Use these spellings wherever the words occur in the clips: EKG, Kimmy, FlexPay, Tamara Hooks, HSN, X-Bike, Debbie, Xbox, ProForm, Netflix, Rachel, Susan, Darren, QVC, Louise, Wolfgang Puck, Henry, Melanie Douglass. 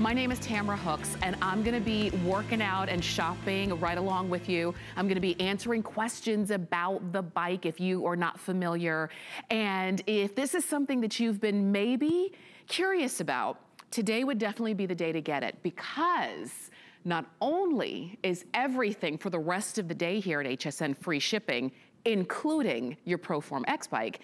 My name is Tamara Hooks, and I'm gonna be working out and shopping right along with you. I'm gonna be answering questions about the bike if you are not familiar. And if this is something that you've been maybe curious about, today would definitely be the day to get it, because not only is everything for the rest of the day here at HSN free shipping, including your ProForm X Bike,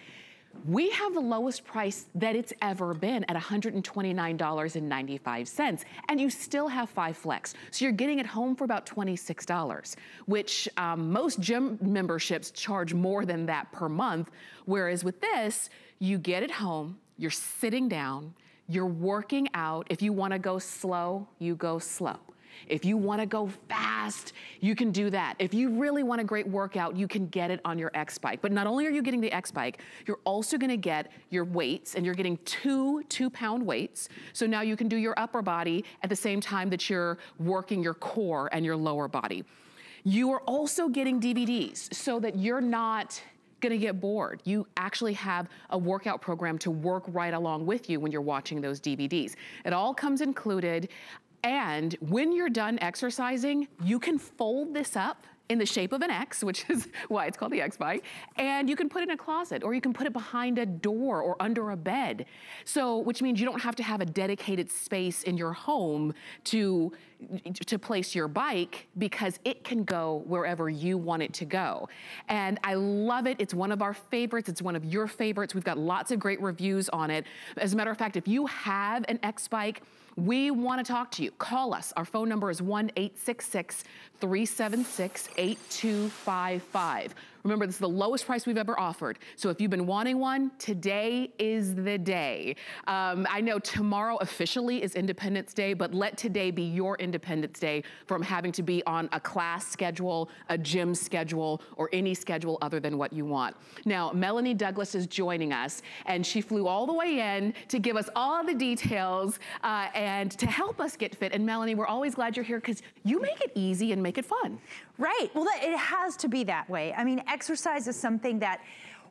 we have the lowest price that it's ever been at $129.95, and you still have 5 flex. So you're getting it home for about $26, which most gym memberships charge more than that per month. Whereas with this, you get it home, you're sitting down, you're working out. If you wanna go slow, you go slow. If you wanna go fast, you can do that. If you really want a great workout, you can get it on your X-Bike. But not only are you getting the X-Bike, you're also gonna get your weights, and you're getting two 2-pound weights. So now you can do your upper body at the same time that you're working your core and your lower body. You are also getting DVDs so that you're not gonna get bored. You actually have a workout program to work right along with you when you're watching those DVDs. It all comes included. And when you're done exercising, you can fold this up in the shape of an X, which is why it's called the X-Bike, and you can put it in a closet, or you can put it behind a door or under a bed. So, which means you don't have to have a dedicated space in your home to place your bike, because it can go wherever you want it to go. And I love it. It's one of our favorites. It's one of your favorites. We've got lots of great reviews on it. As a matter of fact, if you have an X-Bike, we want to talk to you. Call us. Our phone number is 1-866-376-8255. Remember, this is the lowest price we've ever offered. So if you've been wanting one, today is the day. I know tomorrow officially is Independence Day, but let today be your Independence Day from having to be on a class schedule, a gym schedule, or any schedule other than what you want. Now, Melanie Douglass is joining us, and she flew all the way in to give us all the details and to help us get fit. And Melanie, we're always glad you're here, because you make it easy and make it fun. Right, well, it has to be that way. I mean, exercise is something that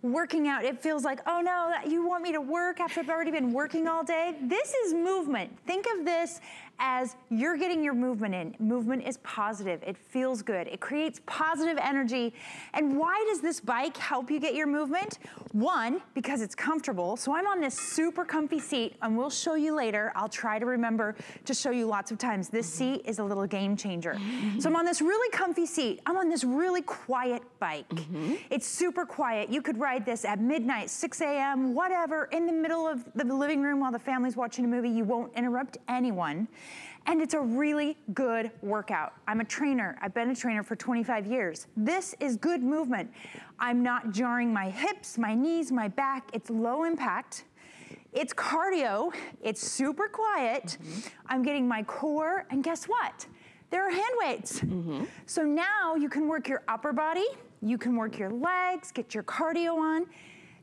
working out, it feels like, oh no, you want me to work after I've already been working all day? This is movement. Think of this as you're getting your movement in. Movement is positive, it feels good, it creates positive energy. And why does this bike help you get your movement? One, because it's comfortable. So I'm on this super comfy seat, and we'll show you later. I'll try to remember to show you lots of times. This seat is a little game changer. Mm-hmm. So I'm on this really comfy seat. I'm on this really quiet bike. Mm-hmm. It's super quiet. You could ride this at midnight, 6 a.m., whatever, in the middle of the living room while the family's watching a movie. You won't interrupt anyone. And it's a really good workout. I'm a trainer. I've been a trainer for 25 years. This is good movement. I'm not jarring my hips, my knees, my back. It's low impact. It's cardio. It's super quiet. Mm-hmm. I'm getting my core, and guess what? There are hand weights. Mm-hmm. So now you can work your upper body. You can work your legs, get your cardio on.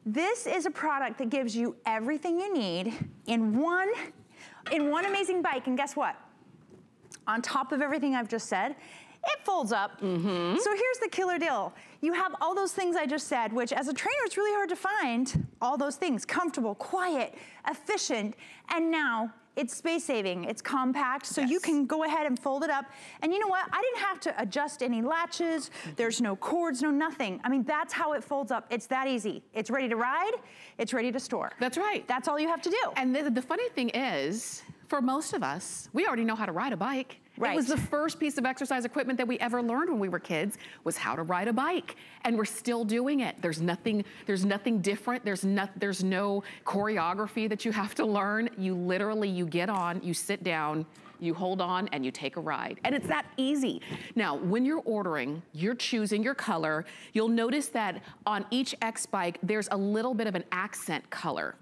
This is a product that gives you everything you need in one amazing bike. And guess what? On top of everything I've just said, it folds up. Mm-hmm. So here's the killer deal. You have all those things I just said, which as a trainer, it's really hard to find. All those things: comfortable, quiet, efficient, and now it's space saving, it's compact, so yes, you can go ahead and fold it up. And you know what? I didn't have to adjust any latches. There's no cords, no nothing. I mean, that's how it folds up. It's that easy. It's ready to ride, it's ready to store. That's right. That's all you have to do. And the funny thing is, for most of us, we already know how to ride a bike. Right. It was the first piece of exercise equipment that we ever learned when we were kids, was how to ride a bike. And we're still doing it. There's nothing different. There's no choreography that you have to learn. You literally, you get on, you sit down, you hold on, and you take a ride. And it's that easy. Now, when you're ordering, you're choosing your color. You'll notice that on each X bike, there's a little bit of an accent color.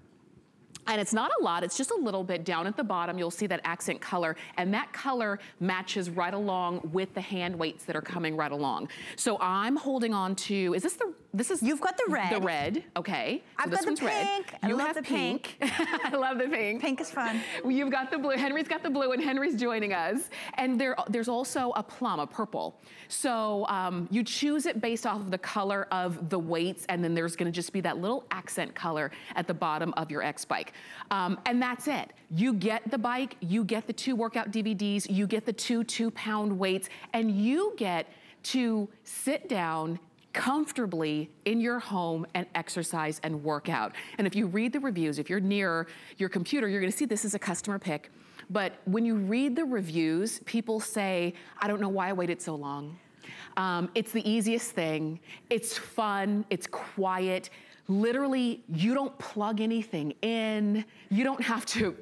And it's not a lot, it's just a little bit. Down at the bottom, you'll see that accent color, and that color matches right along with the hand weights that are coming right along. So I'm holding on to, is this the this is... You've got the red. The red, okay. I've got the pink. You have the pink. I love the pink. Pink is fun. You've got the blue. Henry's got the blue, and Henry's joining us. And there's also a plum, a purple. So you choose it based off of the color of the weights, and then there's gonna just be that little accent color at the bottom of your X bike. And that's it. You get the bike, you get the 2 workout DVDs, you get the 2 two-pound weights, and you get to sit down comfortably in your home and exercise and work out. And if you read the reviews, if you're near your computer, you're gonna see this is a customer pick. But when you read the reviews, people say, I don't know why I waited so long. It's the easiest thing. It's fun, it's quiet. Literally, you don't plug anything in. You don't have to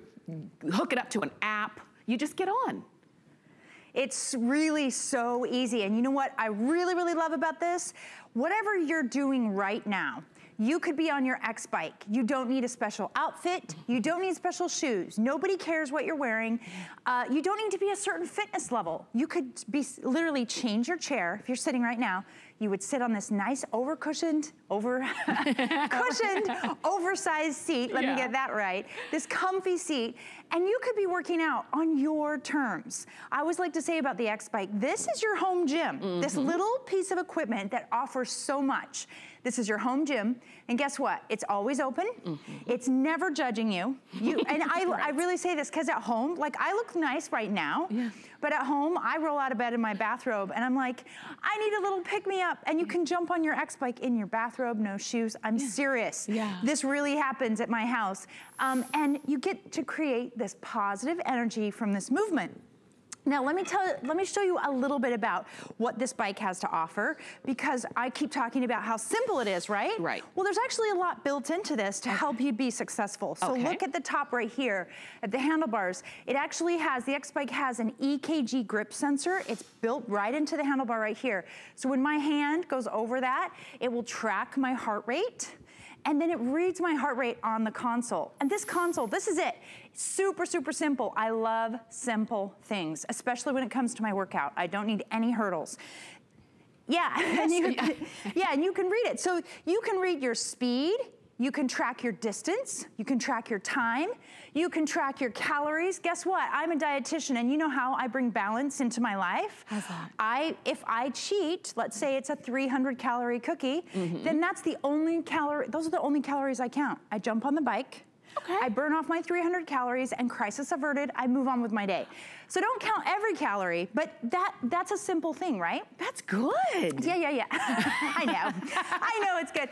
hook it up to an app. You just get on. It's really so easy. And you know what I really, really love about this? Whatever you're doing right now, you could be on your X bike. You don't need a special outfit. You don't need special shoes. Nobody cares what you're wearing. You don't need to be a certain fitness level. You could be literally change your chair. If you're sitting right now, you would sit on this nice oversized seat. Let me get that right. This comfy seat. And you could be working out on your terms. I always like to say about the X-Bike, this is your home gym. Mm-hmm. This little piece of equipment that offers so much. This is your home gym, and guess what? It's always open. Mm-hmm. It's never judging you. And I really say this because at home, like I look nice right now, but at home I roll out of bed in my bathrobe and I'm like, I need a little pick-me-up, and you can jump on your X-Bike in your bathrobe, no shoes. I'm serious. This really happens at my house. And you get to create this positive energy from this movement. Now let me show you a little bit about what this bike has to offer, because I keep talking about how simple it is, right? Right. Well, there's actually a lot built into this to help you be successful. So look at the top right here at the handlebars. It actually has, the X-Bike has an EKG grip sensor. It's built right into the handlebar right here. So when my hand goes over that, it will track my heart rate, and then it reads my heart rate on the console. And this console, this is it. Super, super simple. I love simple things, especially when it comes to my workout. I don't need any hurdles. And you can read it. So you can read your speed, you can track your distance, you can track your time, you can track your calories. Guess what? I'm a dietitian, and you know how I bring balance into my life. How's that? If I cheat, let's say it's a 300-calorie cookie, then that's the only calorie, those are the only calories I count. I jump on the bike, I burn off my 300 calories, and crisis averted, I move on with my day. So don't count every calorie, but that's a simple thing, right? That's good. Yeah. I know it's good.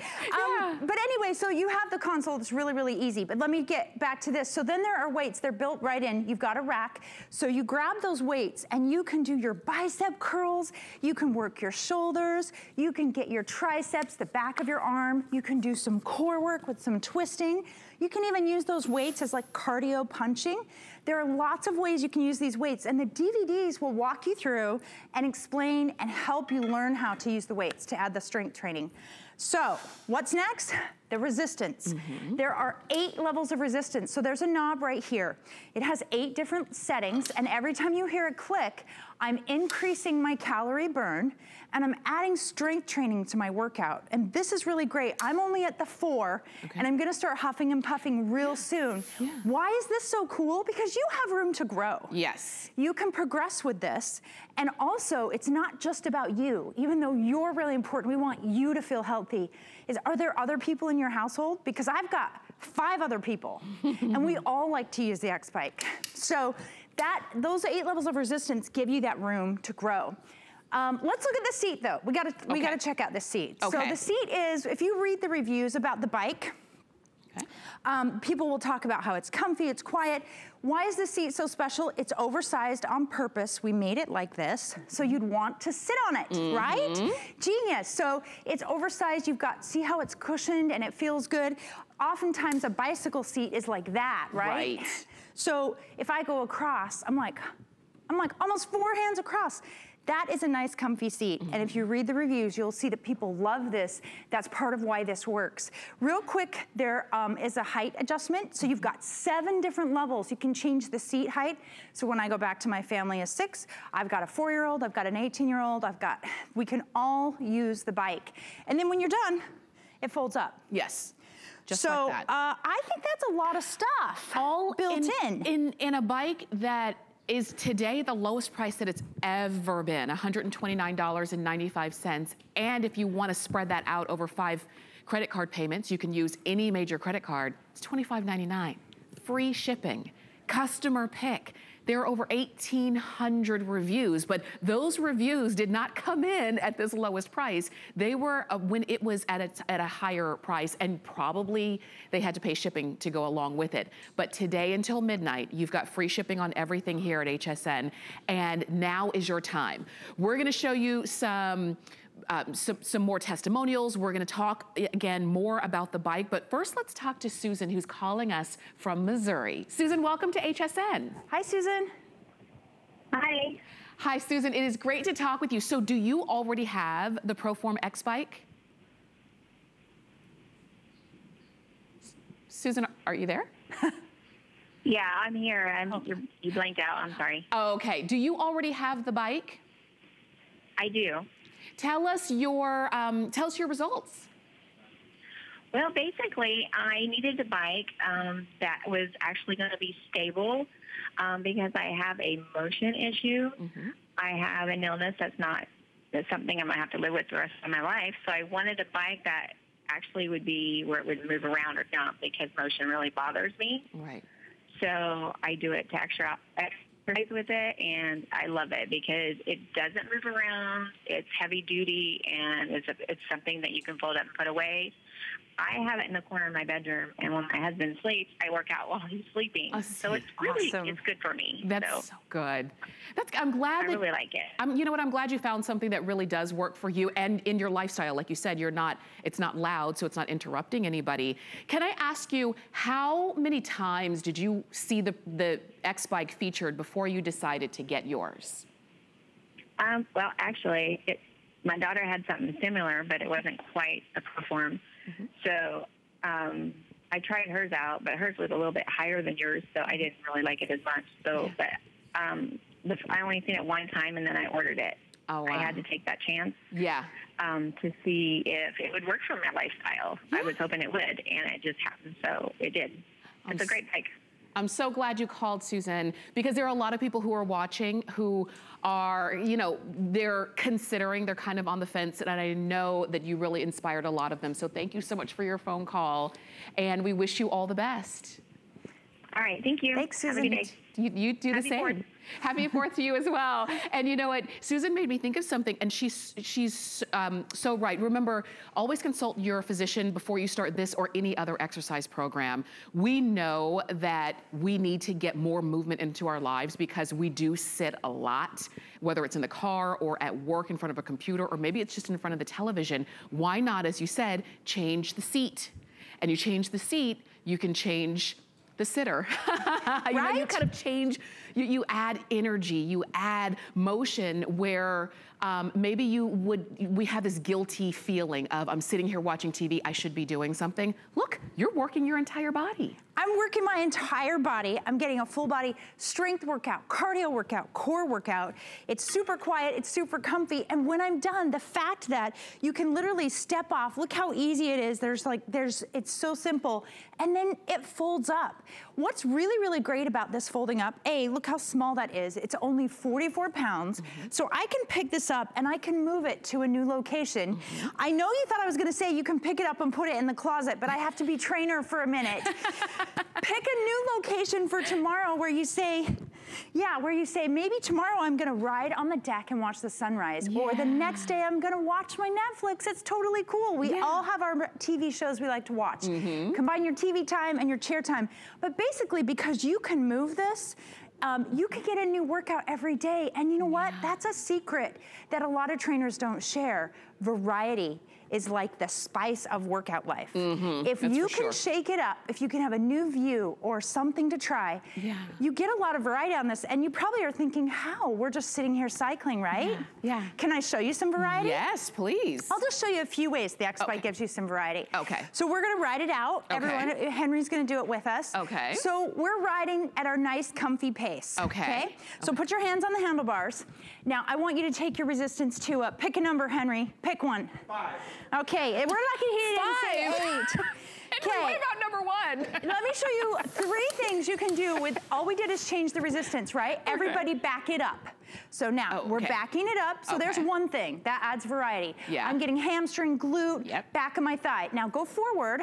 But anyway, so you have the console. It's really, really easy. But let me get back to this. So then there are weights. They're built right in. You've got a rack. So you grab those weights, and you can do your bicep curls. You can work your shoulders. You can get your triceps, the back of your arm. You can do some core work with some twisting. You can even use those weights as like cardio punching. There are lots of ways you can use these weights, and the DVDs will walk you through and explain and help you learn how to use the weights to add the strength training. So what's next? The resistance. There are 8 levels of resistance. So there's a knob right here. It has 8 different settings, and every time you hear a click, I'm increasing my calorie burn, and I'm adding strength training to my workout. And this is really great. I'm only at the 4, and I'm gonna start huffing and puffing real soon. Why is this so cool? Because you have room to grow. You can progress with this. And also, it's not just about you. Even though you're really important, we want you to feel healthy. Are there other people in your household? Because I've got 5 other people, and we all like to use the X-Bike. So those 8 levels of resistance give you that room to grow. Let's look at the seat though. We gotta check out the seat. So the seat is, if you read the reviews about the bike, people will talk about how it's comfy, it's quiet. Why is this seat so special? It's oversized on purpose. We made it like this, so you'd want to sit on it, right? Genius. So it's oversized. You've got, see how it's cushioned and it feels good? Oftentimes a bicycle seat is like that, right? So if I go across, I'm like almost 4 hands across. That is a nice comfy seat. Mm-hmm. And if you read the reviews, you'll see that people love this. That's part of why this works. Real quick, there is a height adjustment. So you've got 7 different levels. You can change the seat height. So when I go back to my family of 6, I've got a 4-year-old, I've got an 18-year-old, we can all use the bike. And then when you're done, it folds up. Yes. Just so, like that. I think that's a lot of stuff all built in a bike that is today the lowest price that it's ever been, $129.95. And if you want to spread that out over 5 credit card payments, you can use any major credit card. It's $25.99, free shipping, customer pick. There are over 1,800 reviews, but those reviews did not come in at this lowest price. They were when it was at a higher price, and probably they had to pay shipping to go along with it. But today until midnight, you've got free shipping on everything here at HSN, and now is your time. We're gonna show you some more testimonials. We're gonna talk again more about the bike, but first let's talk to Susan, who's calling us from Missouri. Susan, welcome to HSN. Hi, Susan. Hi. Hi, Susan, it is great to talk with you. So do you already have the ProForm X bike? Susan, are you there? Yeah, I'm here. You blanked out, I'm sorry. Okay, do you already have the bike? I do. Tell us your results. Well, basically, I needed a bike that was actually going to be stable because I have a motion issue. Mm-hmm. I have an illness that's something I'm going to have to live with the rest of my life. So I wanted a bike that actually would be where it would move around or jump, because motion really bothers me. Right. So I do it to exercise with it, and I love it because it doesn't move around. It's heavy duty, and it's something that you can fold up and put away. I have it in the corner of my bedroom, and when my husband sleeps, I work out while he's sleeping. Oh, so it's really awesome. It's good for me. That's so good. I'm glad I really like it. You know what? I'm glad you found something that really does work for you and in your lifestyle. Like you said, it's not loud, so it's not interrupting anybody. Can I ask you, how many times did you see the X bike featured before you decided to get yours? Well, actually, my daughter had something similar, but it wasn't quite a ProForm. Mm-hmm. So I tried hers out, but hers was a little bit higher than yours, so I didn't really like it as much. So, yeah. But I only seen it one time, and then I ordered it. Oh, wow. I had to take that chance. Yeah. To see if it would work for my lifestyle. Yeah. I was hoping it would, and it just happened, so it did. It's a great bike. I'm so glad you called, Susan, because there are a lot of people who are watching who are, they're considering, they're kind of on the fence, and I know that you really inspired a lot of them. So thank you so much for your phone call, and we wish you all the best. All right, thank you. Thanks, Susan. Have a good day. You do the same. Happy 4th to you as well. And you know what? Susan made me think of something, and she's so right. Remember, always consult your physician before you start this or any other exercise program. We know that we need to get more movement into our lives because we do sit a lot, whether it's in the car or at work in front of a computer, or maybe it's just in front of the television. Why not, as you said, change the seat? And you change the seat, you can change the sitter. Right? You kind of change, you add energy, you add motion where maybe we have this guilty feeling of, I'm sitting here watching TV, I should be doing something. Look, you're working your entire body. I'm working my entire body. I'm getting a full body strength workout, cardio workout, core workout. It's super quiet, it's super comfy. And when I'm done, the fact that you can literally step off, look how easy it is. It's so simple. And then it folds up. What's really, really great about this folding up, A, look how small that is. It's only 44 pounds. Mm-hmm. So I can pick this up and I can move it to a new location. Mm-hmm. I know you thought I was gonna say you can pick it up and put it in the closet, but I have to be trainer for a minute. Pick a new location for tomorrow where you say, maybe tomorrow I'm gonna ride on the deck and watch the sunrise, or the next day I'm gonna watch my Netflix. It's totally cool. We all have our TV shows we like to watch. Mm-hmm. Combine your TV time and your chair time. But basically, because you can move this, You could get a new workout every day. And you know what? That's a secret that a lot of trainers don't share. Variety is like the spice of workout life. If you can shake it up, if you can have a new view or something to try, you get a lot of variety on this. And you probably are thinking, how? We're just sitting here cycling, right? Can I show you some variety? Yes, please. I'll just show you a few ways the X-Bike gives you some variety. So we're gonna ride it out. Everyone, Henry's gonna do it with us. So we're riding at our nice, comfy pace. So put your hands on the handlebars. Now, I want you to take your resistance to a, pick a number, Henry. Pick one. 5. Okay, we're lucky he didn't say 8. Okay, what about number 1? Let me show you 3 things you can do with, all we did is change the resistance, right? Everybody back it up. So now we're backing it up. So there's one thing that adds variety. I'm getting hamstring, glute, back of my thigh. Now go forward.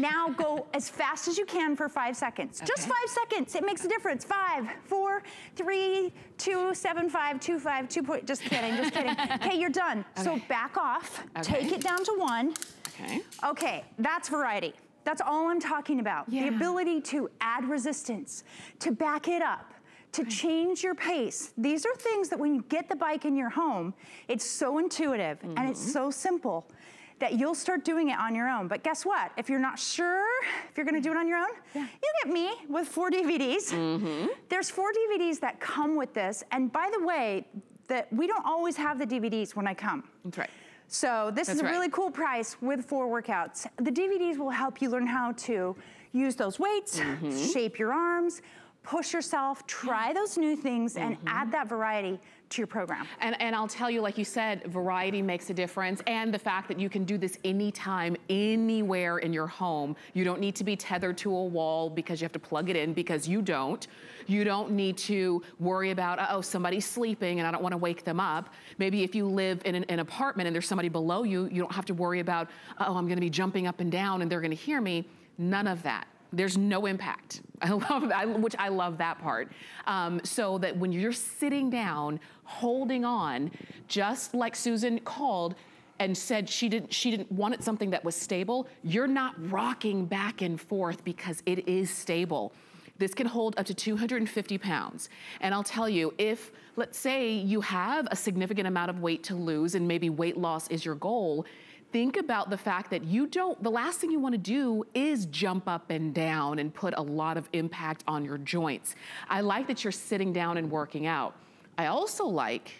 Now go as fast as you can for 5 seconds. Just 5 seconds. It makes a difference. 5, 4, 3, 2, 7, 5, 2, 5, 2. Just kidding. Just kidding. Okay, you're done. So back off. Take it down to 1. Okay, that's variety. That's all I'm talking about. The ability to add resistance, to back it up, to change your pace. These are things that when you get the bike in your home, it's so intuitive and it's so simple that you'll start doing it on your own. But guess what? If you're not sure if you're gonna do it on your own, you get me with 4 DVDs. There's 4 DVDs that come with this. And by the way, we don't always have the DVDs when I come. So this is a really cool price with 4 workouts. The DVDs will help you learn how to use those weights, shape your arms, push yourself, try those new things, and add that variety to your program. And I'll tell you, like you said, variety makes a difference, and the fact that you can do this anytime, anywhere in your home. You don't need to be tethered to a wall because you have to plug it in, because you don't. You don't need to worry about, oh, somebody's sleeping and I don't want to wake them up. Maybe if you live in an apartment and there's somebody below you, you don't have to worry about, oh, I'm going to be jumping up and down and they're going to hear me. None of that. There's no impact. I love that, which I love that part. So that when you're sitting down, holding on, just like Susan called and said she didn't want something that was stable, you're not rocking back and forth because it is stable. This can hold up to 250 pounds. And I'll tell you, if, let's say you have a significant amount of weight to lose and maybe weight loss is your goal, think about the fact that you don't, the last thing you want to do is jump up and down and put a lot of impact on your joints. I like that you're sitting down and working out. I also like,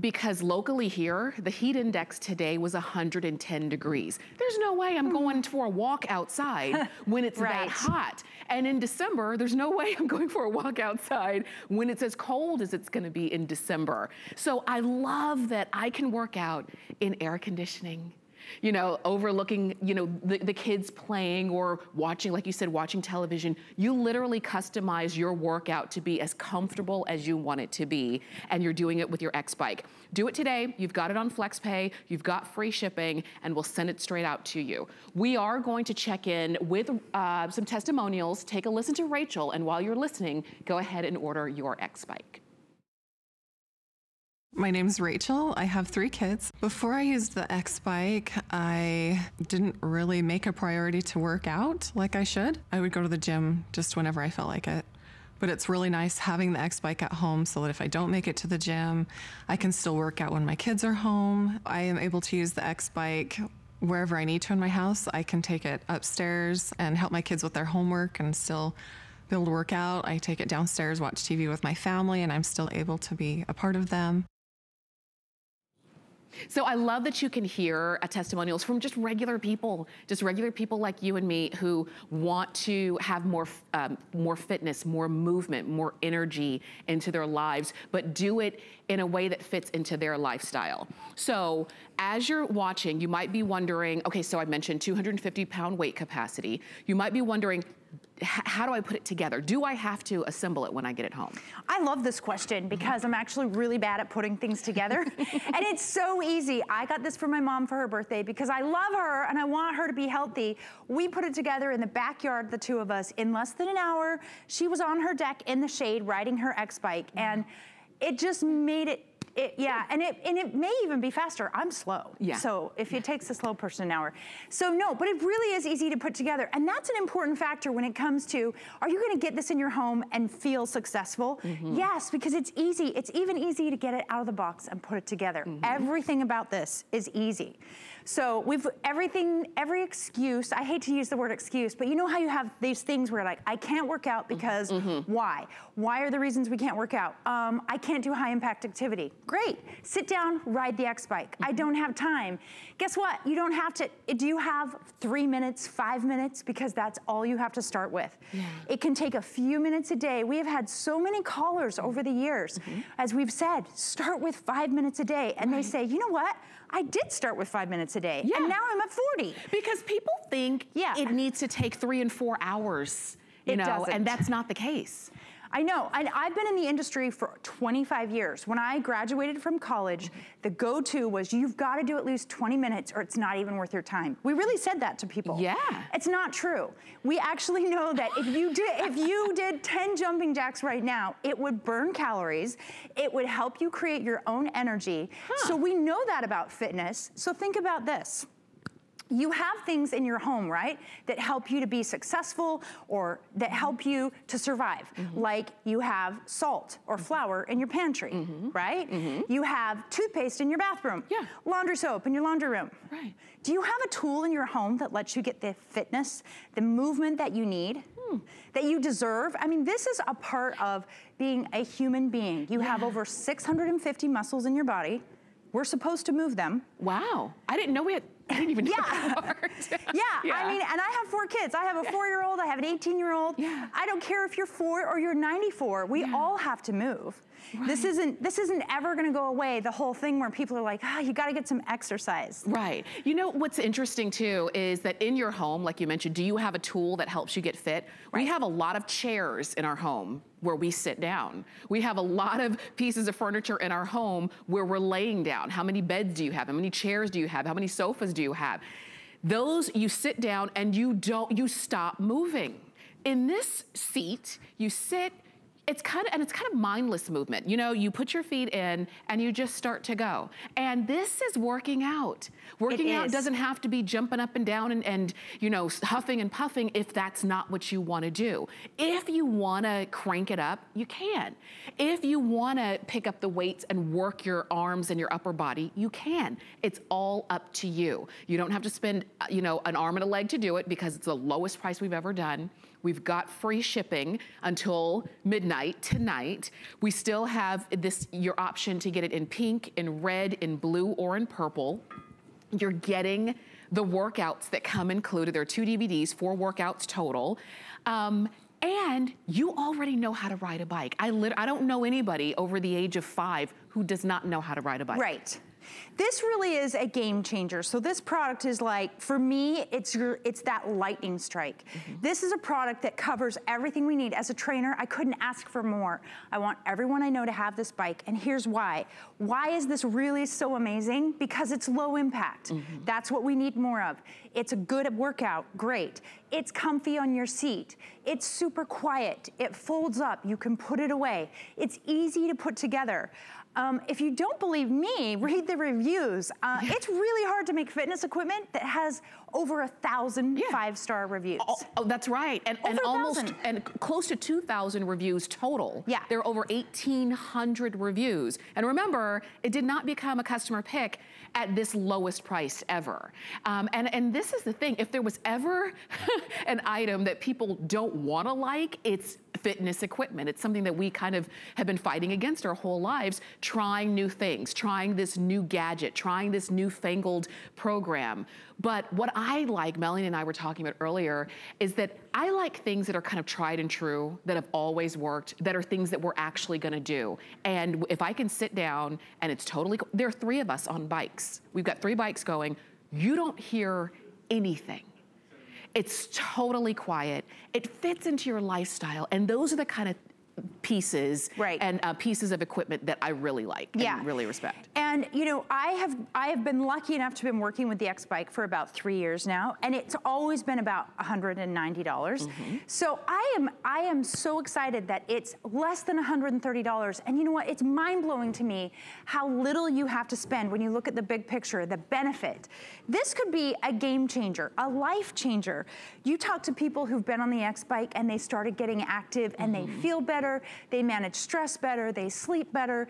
because locally here, the heat index today was 110 degrees. There's no way I'm going for a walk outside when it's that hot. And in December, there's no way I'm going for a walk outside when it's as cold as it's gonna be in December. So I love that I can work out in air conditioning, you know, overlooking, you know, the kids playing or watching, like you said, watching television. You literally customize your workout to be as comfortable as you want it to be, and you're doing it with your X-Bike. Do it today. You've got it on FlexPay. You've got free shipping, and we'll send it straight out to you. We are going to check in with some testimonials. Take a listen to Rachel, and while you're listening, go ahead and order your X-Bike. My name's Rachel. I have 3 kids. Before I used the X-Bike, I didn't really make a priority to work out like I should. I would go to the gym just whenever I felt like it. But it's really nice having the X-Bike at home so that if I don't make it to the gym, I can still work out when my kids are home. I am able to use the X-Bike wherever I need to in my house. I can take it upstairs and help my kids with their homework and still be able to work out. I take it downstairs, watch TV with my family, and I'm still able to be a part of them. So I love that you can hear testimonials from just regular people like you and me who want to have more fitness, more movement, more energy into their lives, but do it in a way that fits into their lifestyle. So as you're watching, you might be wondering, okay, so I mentioned 250 pound weight capacity. You might be wondering, how do I put it together? Do I have to assemble it when I get it home? I love this question because I'm actually really bad at putting things together. And it's so easy. I got this for my mom for her birthday because I love her and I want her to be healthy. We put it together in the backyard, the 2 of us, in less than an hour. She was on her deck in the shade riding her X-Bike, and it just made it And it may even be faster. I'm slow. Yeah. So if it takes a slow person an hour. So no, but it really is easy to put together. And that's an important factor when it comes to, are you gonna get this in your home and feel successful? Mm-hmm. Yes, because it's easy. It's even easy to get it out of the box and put it together. Mm-hmm. Everything about this is easy. So we've, every excuse, I hate to use the word excuse, but you know how you have these things where like, I can't work out because why? Why are the reasons we can't work out? I can't do high impact activity. Great, sit down, ride the X-Bike. I don't have time. Guess what, you don't have to, do you have 3 minutes, 5 minutes? Because that's all you have to start with. Yeah. It can take a few minutes a day. We have had so many callers over the years, as we've said, start with 5 minutes a day. And they say, you know what? I did start with 5 minutes a day, and now I'm at 40. Because people think it needs to take 3 and 4 hours, you know, it doesn't. And that's not the case. I know, and I've been in the industry for 25 years. When I graduated from college, the go-to was you've got to do at least 20 minutes or it's not even worth your time. We really said that to people. Yeah. It's not true. We actually know that if you did 10 jumping jacks right now, it would burn calories. It would help you create your own energy. Huh. So we know that about fitness. So think about this. You have things in your home, right, that help you to be successful or that help you to survive. Like you have salt or flour in your pantry, right? You have toothpaste in your bathroom, laundry soap in your laundry room. Right. Do you have a tool in your home that lets you get the fitness, the movement that you need, that you deserve? I mean, this is a part of being a human being. You have over 650 muscles in your body. We're supposed to move them. Wow, I didn't know we had... I didn't even know that part. I mean, and I have 4 kids. I have a 4-year-old, I have an 18-year-old. Yeah. I don't care if you're 4 or you're 94, we all have to move. Right. This isn't ever gonna go away, the whole thing where people are like, ah, you gotta get some exercise. Right, you know what's interesting too is that in your home, like you mentioned, do you have a tool that helps you get fit? Right. We have a lot of chairs in our home where we sit down. We have a lot of pieces of furniture in our home where we're laying down. How many beds do you have? How many chairs do you have? How many sofas do you have? Those, you sit down and you stop moving. In this seat, you sit, it's kind of mindless movement. You know, you put your feet in and you just start to go. And this is working out. Working out doesn't have to be jumping up and down and you know, huffing and puffing if that's not what you wanna do. If you wanna crank it up, you can. If you wanna pick up the weights and work your arms and your upper body, you can. It's all up to you. You don't have to spend, you know, an arm and a leg to do it because it's the lowest price we've ever done. We've got free shipping until midnight tonight. We still have this, your option to get it in pink, in red, in blue, or in purple. You're getting the workouts that come included. There are 2 DVDs, 4 workouts total. And you already know how to ride a bike. I don't know anybody over the age of 5 who does not know how to ride a bike. Right. This really is a game changer. So this product is like, for me, it's that lightning strike. This is a product that covers everything we need. As a trainer, I couldn't ask for more. I want everyone I know to have this bike, and here's why. Why is this really so amazing? Because it's low impact. That's what we need more of. It's a good workout, great. It's comfy on your seat. It's super quiet. It folds up, you can put it away. It's easy to put together. If you don't believe me, read the reviews. It's really hard to make fitness equipment that has over 1,000 5-star reviews. Oh, that's right. And almost, and close to 2,000 reviews total. Yeah. There are over 1,800 reviews. And remember, it did not become a customer pick at this lowest price ever. And this is the thing, if there was ever an item that people don't wanna like, it's fitness equipment. It's something that we kind of have been fighting against our whole lives, trying new things, trying this new gadget, trying this newfangled program. But what I like, Melanie and I were talking about earlier, is that I like things that are kind of tried and true, that have always worked, that are things that we're actually gonna do. And if I can sit down and it's totally, there are 3 of us on bikes. We've got 3 bikes going. You don't hear anything. It's totally quiet. It fits into your lifestyle. And those are the kind of pieces, right, and pieces of equipment that I really like, yeah, and really respect. And you know, I have been lucky enough to have been working with the X-Bike for about 3 years now, and it's always been about $190. Mm-hmm. So I am so excited that it's less than $130. And you know what? It's mind-blowing to me how little you have to spend when you look at the big picture, the benefit. This could be a game changer, a life changer. You talk to people who've been on the X-Bike and they started getting active and mm-hmm. they feel better, they manage stress better, they sleep better.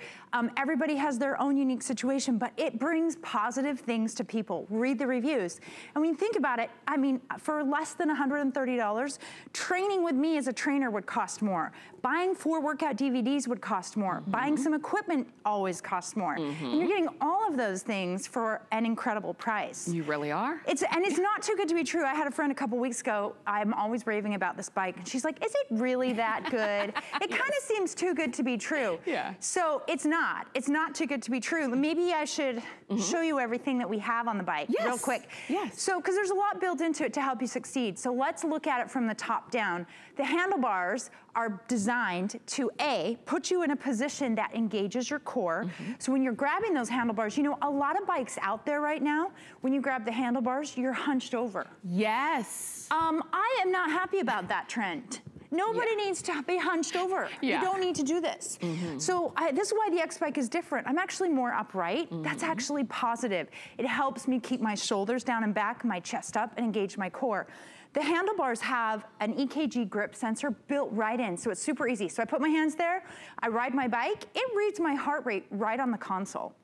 Everybody has their own unique situation, but it brings positive things to people. Read the reviews. And when you think about it, I mean, for less than $130, training with me as a trainer would cost more. Buying 4 workout DVDs would cost more. Mm-hmm. Buying some equipment always costs more. Mm-hmm. And you're getting all of those things for an incredible price. You really are. And it's not too good to be true. I had a friend a couple weeks ago, I'm always raving about this bike, and she's like, is it really that good? It yes. kind of seems too good to be true. Yeah. So it's not. It's not too good to be true. Maybe I should mm-hmm. show you everything that we have on the bike yes. real quick. Yes. So, because there's a lot built into it to help you succeed. So let's look at it from the top down. The handlebars are designed to A, put you in a position that engages your core. Mm-hmm. So when you're grabbing those handlebars, you know, a lot of bikes out there right now, when you grab the handlebars, you're hunched over. Yes. I am not happy about that trend. Nobody yeah. needs to be hunched over. Yeah. You don't need to do this. Mm-hmm. So this is why the X-Bike is different. I'm actually more upright. Mm-hmm. That's actually positive. It helps me keep my shoulders down and back, my chest up, and engage my core. The handlebars have an EKG grip sensor built right in, so it's super easy. So I put my hands there, I ride my bike, it reads my heart rate right on the console.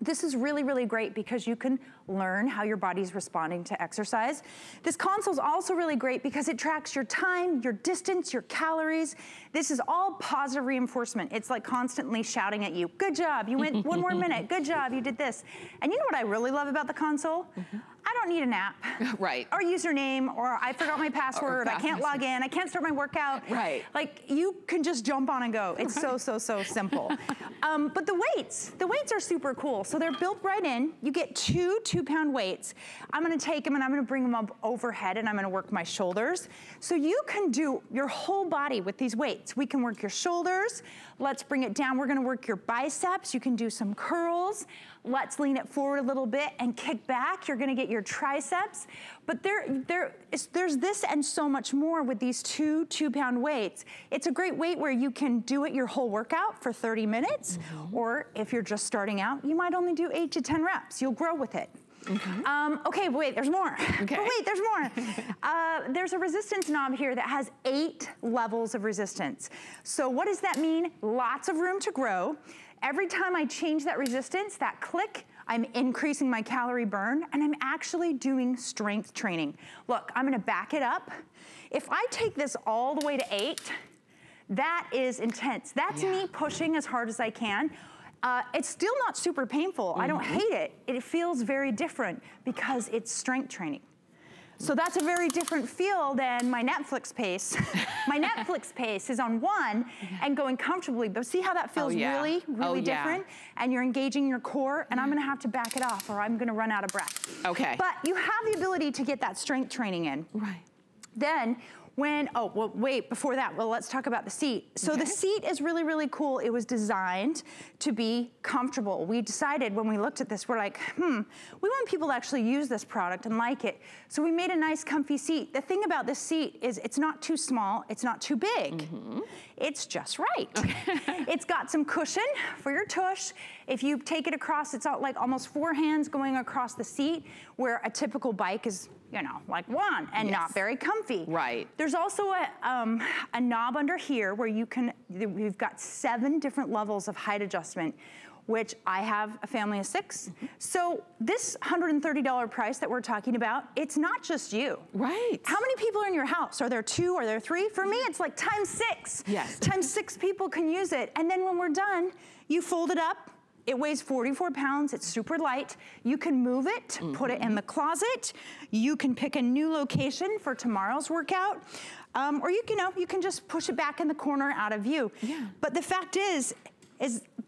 This is really, really great because you can learn how your body's responding to exercise. This console's also really great because it tracks your time, your distance, your calories. This is all positive reinforcement. It's like constantly shouting at you, good job, you went 1 more minute, good job, you did this. And you know what I really love about the console? Mm-hmm. I don't need an app, right? Or username, or I forgot my password, I can't log in, I can't start my workout. Right. Like, you can just jump on and go. It's right. so simple. But the weights are super cool. So they're built right in. You get 2 2-pound weights. I'm gonna take them and I'm gonna bring them up overhead and I'm gonna work my shoulders. So you can do your whole body with these weights. We can work your shoulders. Let's bring it down. We're gonna work your biceps. You can do some curls. Let's lean it forward a little bit and kick back. You're gonna get your triceps. But there's this and so much more with these 2 2-pound weights. It's a great weight where you can do it your whole workout for 30 minutes. Mm-hmm. Or if you're just starting out, you might only do 8 to 10 reps. You'll grow with it. Okay. Okay, wait, there's more. Okay. But wait, there's more. There's a resistance knob here that has 8 levels of resistance. So what does that mean? Lots of room to grow. Every time I change that resistance, that click, I'm increasing my calorie burn, and I'm actually doing strength training. Look, I'm gonna back it up. If I take this all the way to 8, that is intense. That's yeah. me pushing as hard as I can. It's still not super painful. Mm-hmm. I don't hate it. It feels very different because it's strength training. So that's a very different feel than my Netflix pace. My Netflix pace is on 1 and going comfortably, but see how that feels oh, yeah. really different? Yeah. And you're engaging your core, and I'm gonna have to back it off or I'm gonna run out of breath. Okay. But you have the ability to get that strength training in. Right. Then, before that, let's talk about the seat. So okay. the seat is really, really cool. It was designed to be comfortable. We decided when we looked at this, we're like, we want people to actually use this product and like it. So we made a nice comfy seat. The thing about this seat is it's not too small, it's not too big. Mm-hmm. It's just right. Okay. It's got some cushion for your tush. If you take it across, it's like almost 4 hands going across the seat, where a typical bike is, you know, like 1 and yes. not very comfy. Right. There's also a knob under here where you can, we've got 7 different levels of height adjustment, which I have a family of 6. Mm-hmm. So this $130 price that we're talking about, it's not just you. Right. How many people are in your house? Are there 2? Are there 3? For me, it's like ×6. Yes. ×6 people can use it. And then when we're done, you fold it up. It weighs 44 pounds, it's super light. You can move it, mm-hmm. put it in the closet. You can pick a new location for tomorrow's workout. Or you can just push it back in the corner out of view. Yeah. But the fact is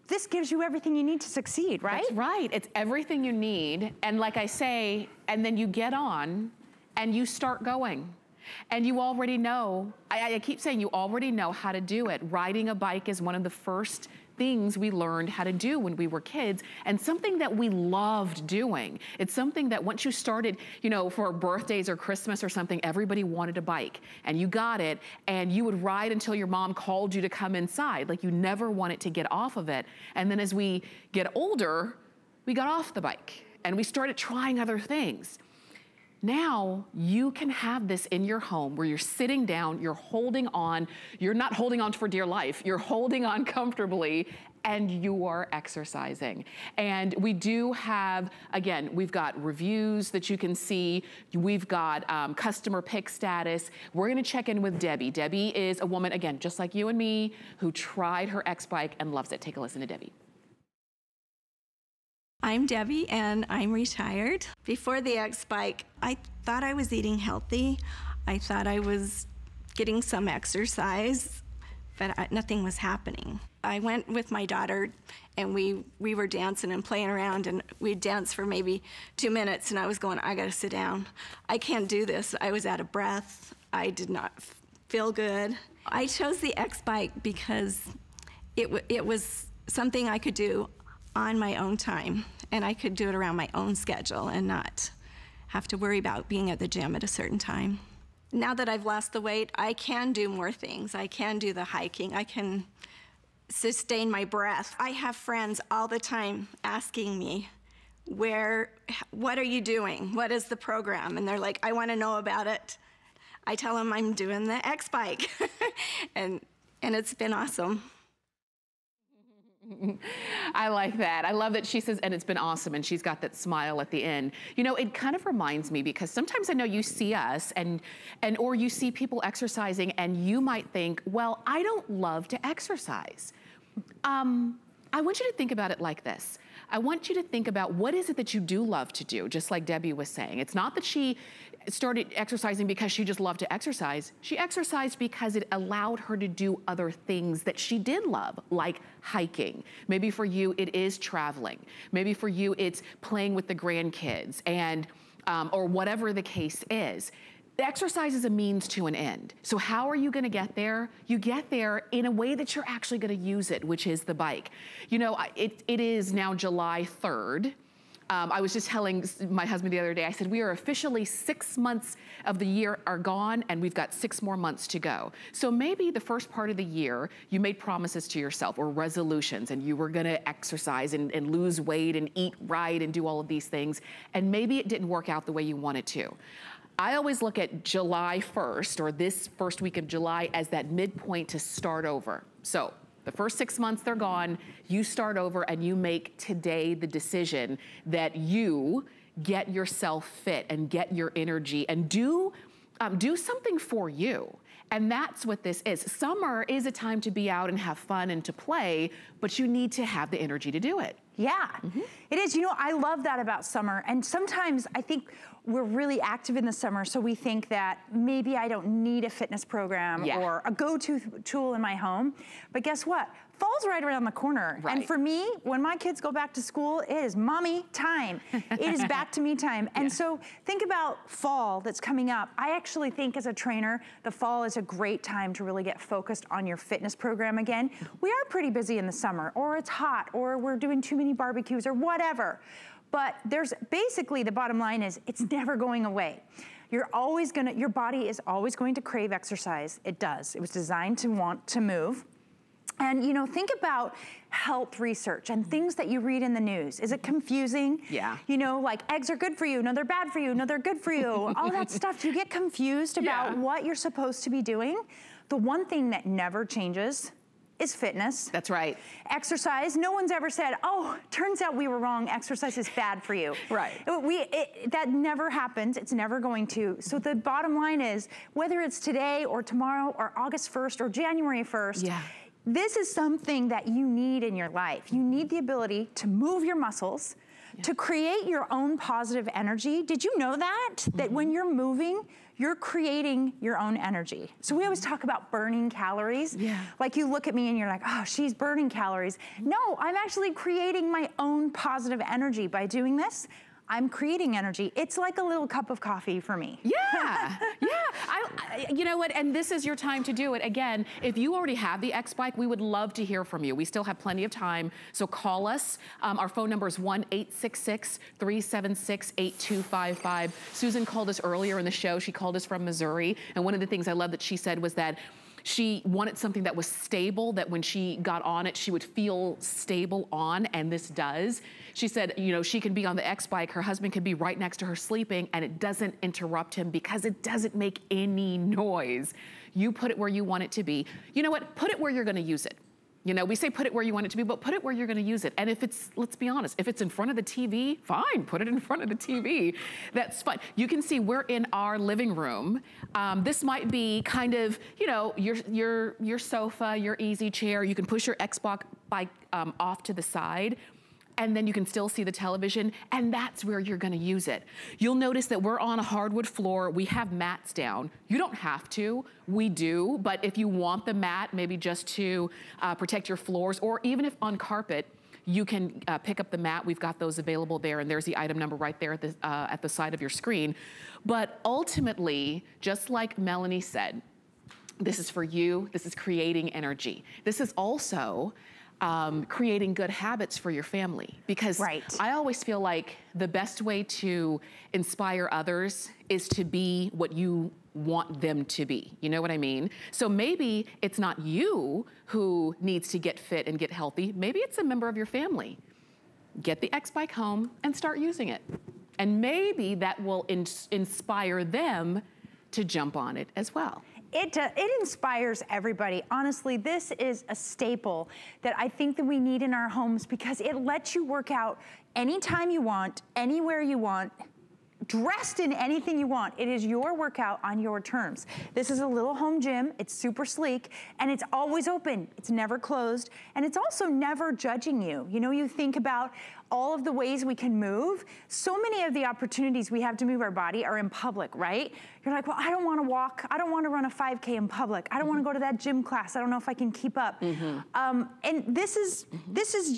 this gives you everything you need to succeed, right? That's right, it's everything you need. And like I say, and then you get on and you start going. And you already know, I keep saying you already know how to do it. Riding a bike is one of the first things we learned how to do when we were kids, and something that we loved doing. It's something that once you started, you know, for birthdays or Christmas or something, everybody wanted a bike and you got it and you would ride until your mom called you to come inside. Like, you never wanted to get off of it. And then as we get older, we got off the bike and we started trying other things. Now you can have this in your home where you're sitting down, you're holding on, you're not holding on for dear life, you're holding on comfortably, and you are exercising. And we do have, again, we've got reviews that you can see. We've got customer pick status. We're gonna check in with Debbie. Debbie is a woman, again, just like you and me, who tried her X-Bike and loves it. Take a listen to Debbie. I'm Debbie and I'm retired. Before the X-Bike, I thought I was eating healthy. I thought I was getting some exercise, but nothing was happening. I went with my daughter and we were dancing and playing around, and we'd dance for maybe 2 minutes and I was going, I gotta sit down. I can't do this. I was out of breath. I did not feel good. I chose the X-Bike because it was something I could do on my own time, and I could do it around my own schedule and not have to worry about being at the gym at a certain time. Now that I've lost the weight, I can do more things. I can do the hiking. I can sustain my breath. I have friends all the time asking me, what are you doing? What is the program? And they're like, I want to know about it. I tell them I'm doing the X-Bike, and it's been awesome. I like that. I love that she says, and it's been awesome, and she's got that smile at the end. You know, it kind of reminds me, because sometimes I know you see us and or you see people exercising and you might think, well, I don't love to exercise. I want you to think about it like this. I want you to think about, what is it that you do love to do? Just like Debbie was saying, it's not that she started exercising because she just loved to exercise. She exercised because it allowed her to do other things that she did love, like hiking. Maybe for you, it is traveling. Maybe for you, it's playing with the grandkids and, or whatever the case is. The exercise is a means to an end. So how are you gonna get there? You get there in a way that you're actually gonna use it, which is the bike. You know, it is now July 3rd. I was just telling my husband the other day, I said, we are officially 6 months of the year are gone and we've got 6 more months to go. So maybe the first part of the year, you made promises to yourself or resolutions, and you were gonna exercise and lose weight and eat right and do all of these things. And maybe it didn't work out the way you wanted to. I always look at July 1st, or this first week of July, as that midpoint to start over. So the first 6 months, they're gone. You start over and you make today the decision that you get yourself fit and get your energy and do something for you. And that's what this is. Summer is a time to be out and have fun and to play, but you need to have the energy to do it. Yeah, it is. You know, I love that about summer. And sometimes I think we're really active in the summer, so we think that maybe I don't need a fitness program or a go-to tool in my home. But guess what? Fall's right around the corner. Right. And for me, when my kids go back to school, it is mommy time. It is back to me time. And so think about fall that's coming up. I actually think as a trainer, the fall is a great time to really get focused on your fitness program again. We are pretty busy in the summer, or it's hot, or we're doing too many barbecues or whatever. But there's basically, the bottom line is, it's never going away. You're always gonna, your body is always going to crave exercise. It does. It was designed to want to move. And, you know, think about health research and things that you read in the news. Is it confusing? Yeah. You know, like, eggs are good for you. No, they're bad for you. No, they're good for you. All that stuff. You get confused about what you're supposed to be doing. The one thing that never changes is fitness. That's right. Exercise. No one's ever said, oh, turns out we were wrong. Exercise is bad for you. That never happens. It's never going to. So the bottom line is, whether it's today or tomorrow or August 1st or January 1st, this is something that you need in your life. You need the ability to move your muscles, to create your own positive energy. Did you know that? That when you're moving, you're creating your own energy. So we always talk about burning calories. Like, you look at me and you're like, oh, she's burning calories. No, I'm actually creating my own positive energy by doing this. I'm creating energy. It's like a little cup of coffee for me. Yeah, yeah. I, you know what, and this is your time to do it. Again, if you already have the X-Bike, we would love to hear from you. We still have plenty of time, so call us. Our phone number is 1-866-376-8255. Susan called us earlier in the show. She called us from Missouri, and one of the things I love that she said was that she wanted something that was stable, that when she got on it, she would feel stable on, and this does. She said, you know, she can be on the X-Bike, her husband could be right next to her sleeping, and it doesn't interrupt him because it doesn't make any noise. You put it where you want it to be. You know what? Put it where you're gonna use it. You know, we say put it where you want it to be, but put it where you're gonna use it. And if it's, let's be honest, if it's in front of the TV, fine, put it in front of the TV. That's fine. You can see we're in our living room. This might be kind of, you know, your sofa, your easy chair. You can push your Xbox bike off to the side, and then you can still see the television, and that's where you're gonna use it. You'll notice that we're on a hardwood floor. We have mats down. You don't have to, we do, but if you want the mat, maybe just to protect your floors, or even if on carpet, you can pick up the mat. We've got those available there, and there's the item number right there at the side of your screen. But ultimately, just like Melanie said, this is for you, this is creating energy. This is also, creating good habits for your family, because I always feel like the best way to inspire others is to be what you want them to be. You know what I mean? So maybe it's not you who needs to get fit and get healthy. Maybe it's a member of your family. Get the X-Bike home and start using it. And maybe that will inspire them to jump on it as well. It inspires everybody. Honestly, this is a staple that I think that we need in our homes, because it lets you work out anytime you want, anywhere you want, dressed in anything you want. It is your workout on your terms. This is a little home gym. It's super sleek, and it's always open. It's never closed, and it's also never judging you. You know, you think about all of the ways we can move. So many of the opportunities we have to move our body are in public, right? You're like, well, I don't wanna walk. I don't wanna run a 5K in public. I don't wanna go to that gym class. I don't know if I can keep up. And this is,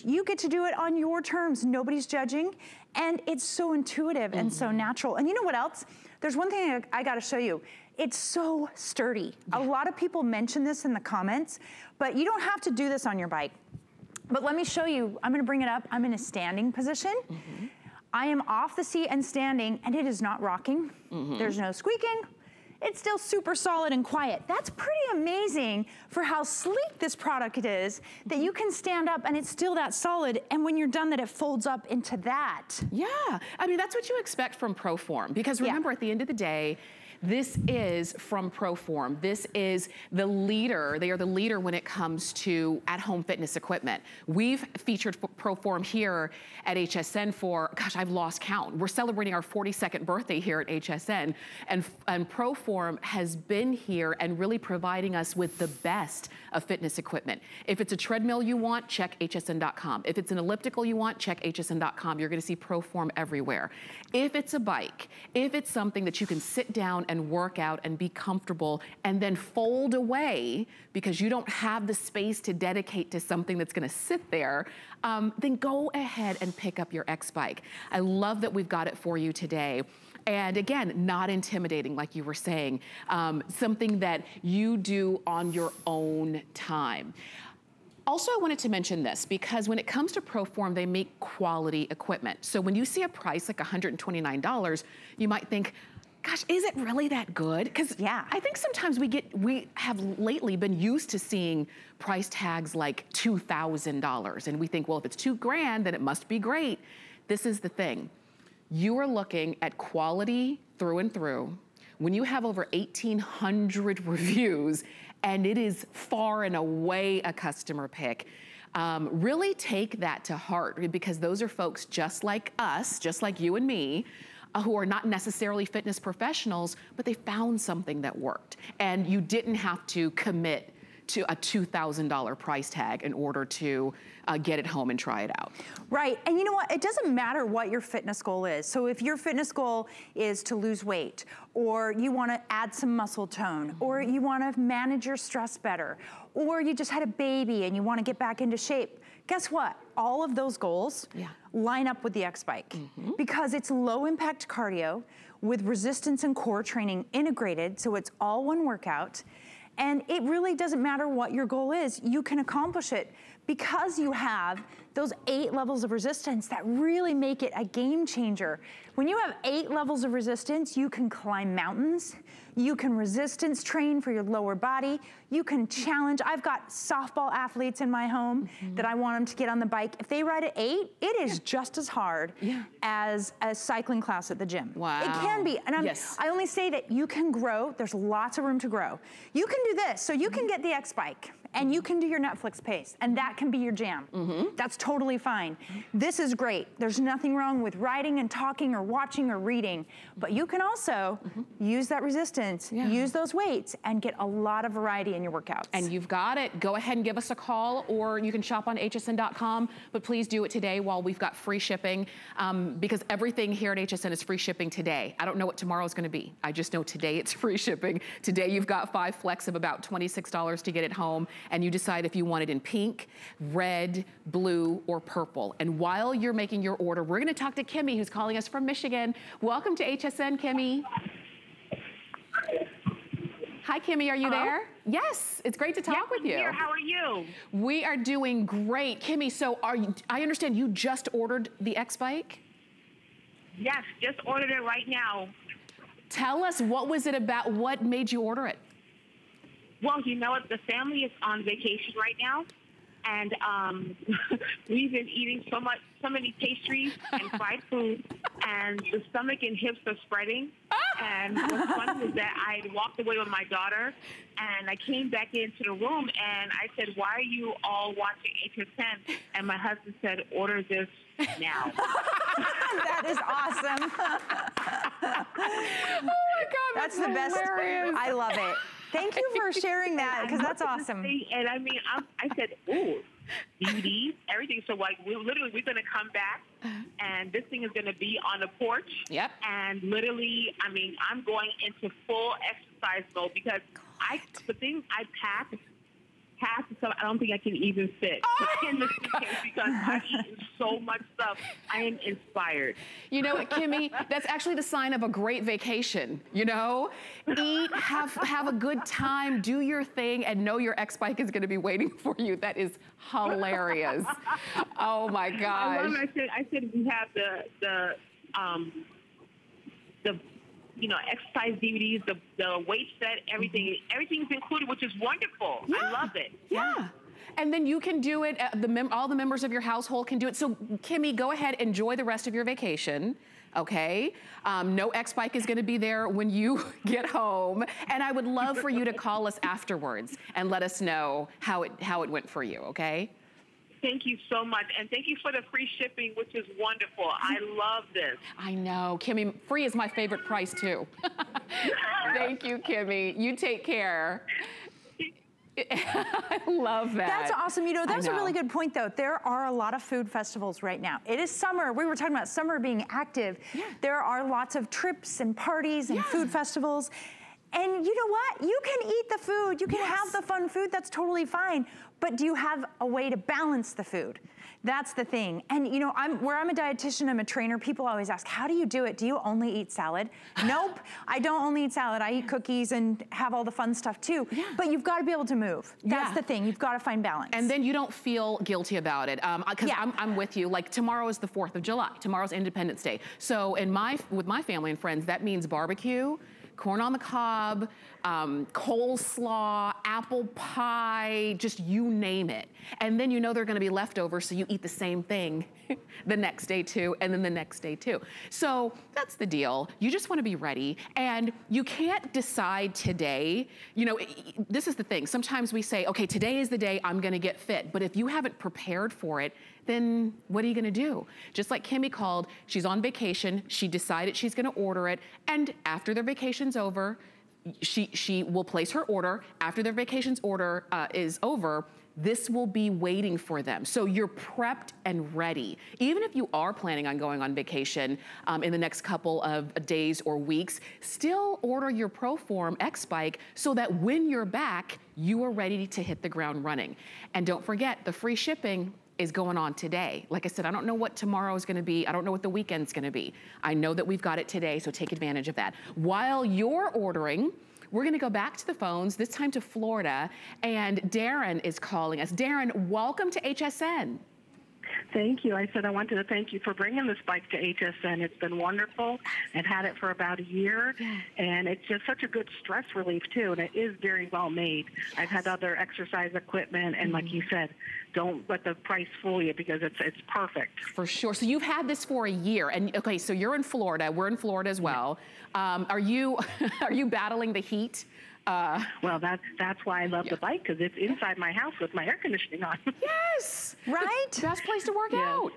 you get to do it on your terms. Nobody's judging. And it's so intuitive and so natural. And you know what else? There's one thing I gotta show you. It's so sturdy. Yeah. A lot of people mention this in the comments, but you don't have to do this on your bike. But let me show you, I'm gonna bring it up. I'm in a standing position. I am off the seat and standing, and it is not rocking. There's no squeaking. It's still super solid and quiet. That's pretty amazing for how sleek this product is, that you can stand up and it's still that solid, and when you're done that it folds up into that. Yeah, I mean, that's what you expect from ProForm, because remember at the end of the day, this is from ProForm. This is the leader. They are the leader when it comes to at-home fitness equipment. We've featured ProForm here at HSN for, gosh, I've lost count. We're celebrating our 42nd birthday here at HSN. And ProForm has been here and really providing us with the best of fitness equipment. If it's a treadmill you want, check hsn.com. If it's an elliptical you want, check hsn.com. You're gonna see ProForm everywhere. If it's a bike, if it's something that you can sit down and work out and be comfortable and then fold away because you don't have the space to dedicate to something that's gonna sit there, then go ahead and pick up your X-Bike. I love that we've got it for you today. And again, not intimidating, like you were saying, something that you do on your own time. Also, I wanted to mention this because when it comes to ProForm, they make quality equipment. So when you see a price like $129, you might think, gosh, is it really that good? Because I think sometimes we have lately been used to seeing price tags like $2,000, and we think, well, if it's $2,000, then it must be great. This is the thing. You are looking at quality through and through. When you have over 1,800 reviews, and it is far and away a customer pick, really take that to heart, because those are folks just like us, just like you and me, who are not necessarily fitness professionals, but they found something that worked. And you didn't have to commit to a $2,000 price tag in order to get it home and try it out. Right, and you know what? It doesn't matter what your fitness goal is. So if your fitness goal is to lose weight, or you wanna add some muscle tone, or you wanna manage your stress better, or you just had a baby and you wanna get back into shape, guess what? All of those goals line up with the X-Bike because it's low impact cardio with resistance and core training integrated, so it's all one workout. And it really doesn't matter what your goal is, you can accomplish it because you have those 8 levels of resistance that really make it a game changer. When you have 8 levels of resistance, you can climb mountains, you can resistance train for your lower body, you can challenge. I've got softball athletes in my home that I want them to get on the bike. If they ride at 8, it is just as hard as a cycling class at the gym. Wow. It can be, and I only say that you can grow, there's lots of room to grow. You can do this, so you can get the X-Bike, and you can do your Netflix pace, and that can be your jam. That's totally fine. This is great. There's nothing wrong with writing and talking or watching or reading, but you can also use that resistance, use those weights, and get a lot of variety in your workouts. And you've got it. Go ahead and give us a call, or you can shop on hsn.com, but please do it today while we've got free shipping, because everything here at HSN is free shipping today. I don't know what tomorrow's gonna be. I just know today it's free shipping. Today you've got 5 flex of about $26 to get it home, and you decide if you want it in pink, red, blue, or purple. And while you're making your order, we're gonna talk to Kimmy, who's calling us from Michigan. Welcome to HSN, Kimmy. Hi, Kimmy, are you there? Yes, it's great to talk with you. Here. How are you? We are doing great. Kimmy, so are you, I understand you just ordered the X-Bike? Yes, just ordered it right now. Tell us, what was it about, what made you order it? Well, you know what? The family is on vacation right now, and we've been eating so many pastries and fried food, and the stomach and hips are spreading. And what's funny is that I walked away with my daughter, and I came back into the room, and I said, "Why are you all watching HSN?" And my husband said, "Order this now." That is awesome. Oh my God, that's the best. I love it. Thank you for sharing that, because that's awesome. And I mean, I said, ooh, DVDs, everything. So like, we're going to come back, and this thing is going to be on the porch. Yep. And literally, I mean, I'm going into full exercise mode, because the things I pack stuff I don't think I can even fit in the suitcase, because I've eaten so much stuff. I am inspired. You know what, Kimmy? That's actually the sign of a great vacation, you know? Eat, have a good time, do your thing, and know your X-Bike is gonna be waiting for you. That is hilarious. Oh my gosh. I love it. I said we have the you know, exercise DVDs, the weight set, everything's included, which is wonderful. Yeah. I love it. Yeah. And then you can do it, all the members of your household can do it. So Kimmy, go ahead, enjoy the rest of your vacation, okay? No X-Bike is gonna be there when you get home. And I would love for you to call us afterwards and let us know how it went for you, okay? Thank you so much, and thank you for the free shipping, which is wonderful. I love this. I know, Kimmy, free is my favorite price too. Thank you, Kimmy. You take care. I love that. That's awesome. You know, that's a really good point, though. There are a lot of food festivals right now. It is summer. We were talking about summer being active. Yeah. There are lots of trips and parties and food festivals. And you know what? You can eat the food. You can have the fun food. That's totally fine. But do you have a way to balance the food? That's the thing. And you know, I'm a dietitian, I'm a trainer, people always ask, how do you do it? Do you only eat salad? Nope, I don't only eat salad. I eat cookies and have all the fun stuff too. Yeah. But you've got to be able to move. That's the thing, you've got to find balance. And then you don't feel guilty about it. Because I'm with you, like tomorrow is the 4th of July, tomorrow's Independence Day. So with my family and friends, that means barbecue, corn on the cob, coleslaw, apple pie, just you name it. And then you know they're gonna be leftovers, so you eat the same thing the next day too, and then the next day too. So that's the deal. You just wanna be ready, and you can't decide today. You know, this is the thing. Sometimes we say, okay, today is the day I'm gonna get fit, but if you haven't prepared for it, then what are you gonna do? Just like Kimmy called, she's on vacation, she decided she's gonna order it, and after their vacation's over, she will place her order. After their vacation's order is over, this will be waiting for them. So you're prepped and ready. Even if you are planning on going on vacation in the next couple of days or weeks, still order your ProForm X-Bike so that when you're back, you are ready to hit the ground running. And don't forget, the free shipping is going on today. Like I said, I don't know what tomorrow is gonna be. I don't know what the weekend's gonna be. I know that we've got it today, so take advantage of that. While you're ordering, we're gonna go back to the phones, this time to Florida, and Darren is calling us. Darren, welcome to HSN. Thank you. I said I wanted to thank you for bringing this bike to HSN. It's been wonderful. I've had it for about a year, and it's just such a good stress relief, too, and it is very well made. Yes. I've had other exercise equipment, and like you said, don't let the price fool you because it's perfect. For sure. So you've had this for a year, and okay, so you're in Florida. We're in Florida as well. Are you battling the heat? Well, that's why I love the bike, because it's inside my house with my air conditioning on. Yes, right? Best place to work out.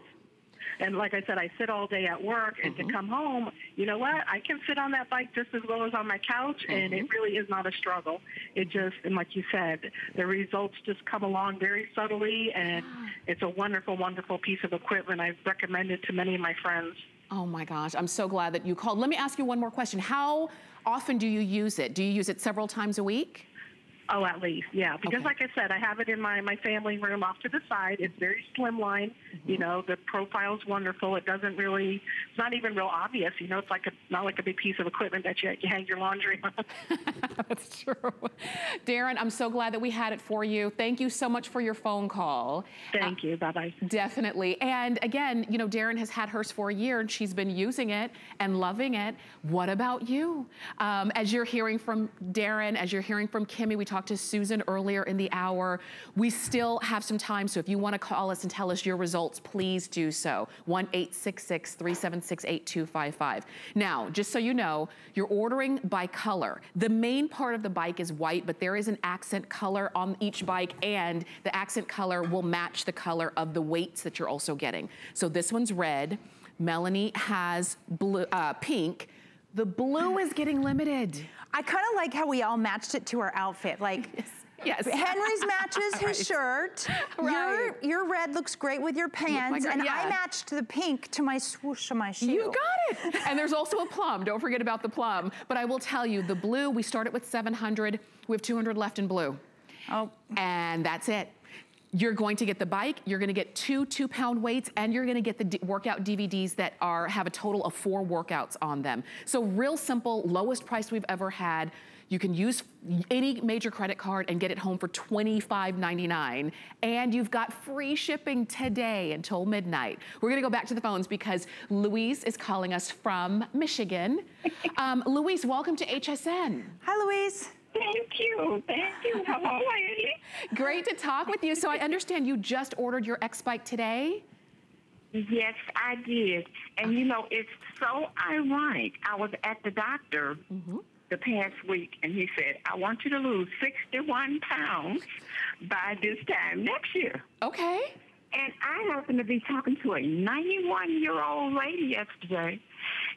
And like I said, I sit all day at work, and to come home, you know what? I can sit on that bike just as well as on my couch, and it really is not a struggle. It just, and like you said, the results just come along very subtly, and it's a wonderful, wonderful piece of equipment I've recommended to many of my friends. Oh my gosh, I'm so glad that you called. Let me ask you one more question. How often do you use it? Do you use it several times a week? Oh, at least, yeah. Because like I said, I have it in my family room off to the side. It's very slimline. You know, the profile's wonderful. It doesn't really, it's not even real obvious. You know, it's like not like a big piece of equipment that you hang your laundry on. That's true. Darren, I'm so glad that we had it for you. Thank you so much for your phone call. Thank you. Bye-bye. Definitely. And again, you know, Darren has had hers for a year, and she's been using it and loving it. What about you? As you're hearing from Darren, as you're hearing from Kimmy, we talked to Susan earlier in the hour. We still have some time, so if you want to call us and tell us your results, please do so. 1-866-376-8255. Now, just so you know, you're ordering by color. The main part of the bike is white, but there is an accent color on each bike, and the accent color will match the color of the weights that you're also getting. So this one's red. Melanie has blue, pink. The blue is getting limited. I kind of like how we all matched it to our outfit. Like, yes. Henry's matches his shirt. Right. Your red looks great with your pants. And I matched the pink to my swoosh on my shoe. You got it. And there's also a plum. Don't forget about the plum. But I will tell you, the blue, we started with 700. We have 200 left in blue. Oh. And that's it. You're going to get the bike, you're gonna get two 2-pound weights, and you're gonna get the workout DVDs that have a total of 4 workouts on them. So real simple, lowest price we've ever had. You can use any major credit card and get it home for $25.99. And you've got free shipping today until midnight. We're gonna go back to the phones because Louise is calling us from Michigan. Louise, welcome to HSN. Hi, Louise. Thank you. Thank you. How are you? Great to talk with you. So I understand you just ordered your X-Bike today? Yes, I did. And, you know, it's so ironic. I was at the doctor the past week, and he said, I want you to lose 61 pounds by this time next year. Okay. And I happened to be talking to a 91-year-old lady yesterday,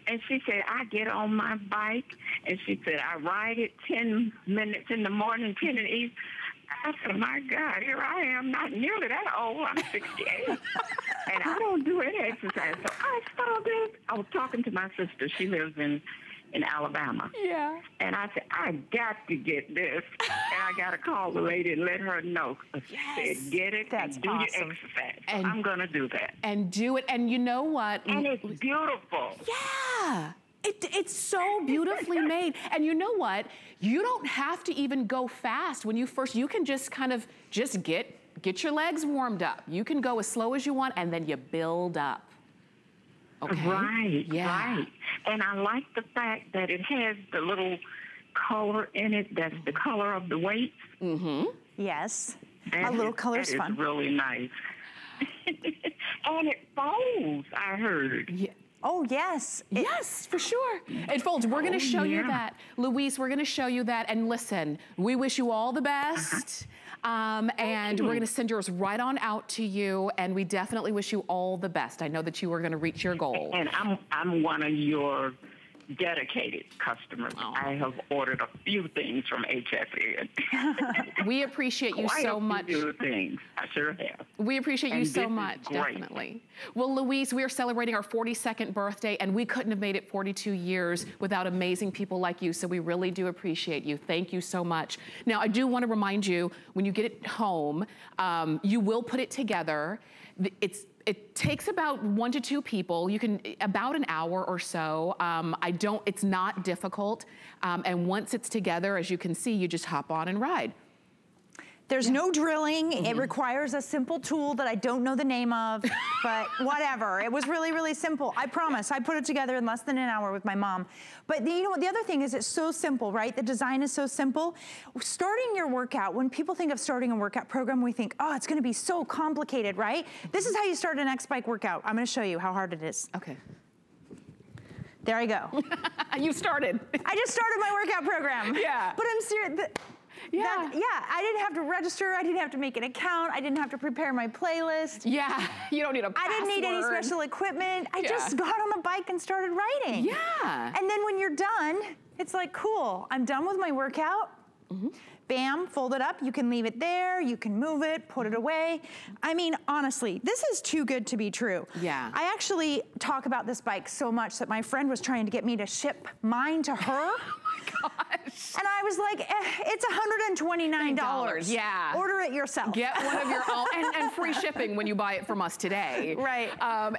and she said, I get on my bike, and she said, I ride it 10 minutes in the morning, 10 in the evening. I said, my God, here I am, not nearly that old. I'm 68, and I don't do any exercise. So I saw this. I was talking to my sister. She lives in Alabama. Yeah. And I said, I got to get this. And I got to call the lady and let her know. Yes. Said, get it. That's and do awesome. Your exercise. And I'm going to do that. And do it. And you know what? And it's beautiful. Yeah. It's so beautifully made. And you know what? You don't have to even go fast when you first, you can just kind of just get your legs warmed up. You can go as slow as you want, and then you build up. Okay. Right, yeah. Right. And I like the fact that it has the little color in it that's the color of the weights. Yes. A little color's fun. It's really nice. And it folds, I heard. Yeah. Oh, yes. Yes, for sure. It folds. We're going to show you that. Louise, we're going to show you that. And listen, we wish you all the best. And we're going to send yours right on out to you. And we definitely wish you all the best. I know that you are going to reach your goal. And I'm one of your dedicated customers. Oh. I have ordered a few things from HSN. We appreciate you so much. Quite a few things. I sure have. We appreciate you so much, definitely. Well, Louise, we are celebrating our 42nd birthday, and we couldn't have made it 42 years without amazing people like you, so we really do appreciate you. Thank you so much. Now, I do want to remind you, when you get it home, you will put it together. It takes about 1 to 2 people. You can, about an hour or so. It's not difficult. And once it's together, as you can see, you just hop on and ride. There's no drilling. Mm-hmm. It requires a simple tool that I don't know the name of, but whatever. It was really, really simple. I promise. I put it together in less than an hour with my mom. But you know what? The other thing is it's so simple, right? The design is so simple. Starting your workout, when people think of starting a workout program, we think, oh, it's going to be so complicated, right? This is how you start an X-Bike workout. I'm going to show you how hard it is. Okay. There I go. You started. I just started my workout program. Yeah. But I'm serious. Yeah. I didn't have to register. I didn't have to make an account. I didn't have to prepare my playlist. Yeah, you don't need a password. I didn't need any special equipment. I just got on the bike and started riding. Yeah. And then when you're done, it's like, cool, I'm done with my workout. Mm-hmm. Bam, fold it up. You can leave it there. You can move it, put it away. I mean, honestly, this is too good to be true. Yeah. I actually talk about this bike so much that my friend was trying to get me to ship mine to her. Oh my gosh. And I was like, it's $129. Yeah. Order it yourself. Get one of your own. and free shipping when you buy it from us today. Right.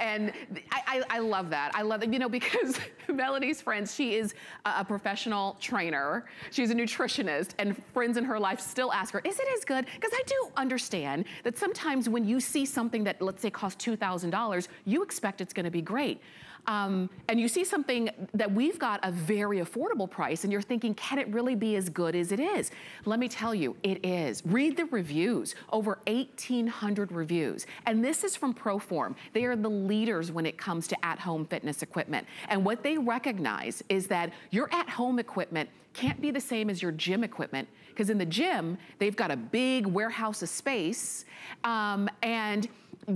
And I love that. I love it, you know, because Melanie's friends, she is a professional trainer. She's a nutritionist, and friends in her life still ask her, is it as good? Because I do understand that sometimes when you see something that, let's say, costs $2,000, you expect it's going to be great. And you see something that we've got a very affordable price, and you're thinking, can it really be as good as it is? Let me tell you, it is. Read the reviews, over 1,800 reviews. And this is from ProForm. They are the leaders when it comes to at-home fitness equipment. And what they recognize is that your at-home equipment can't be the same as your gym equipment, because in the gym, they've got a big warehouse of space, and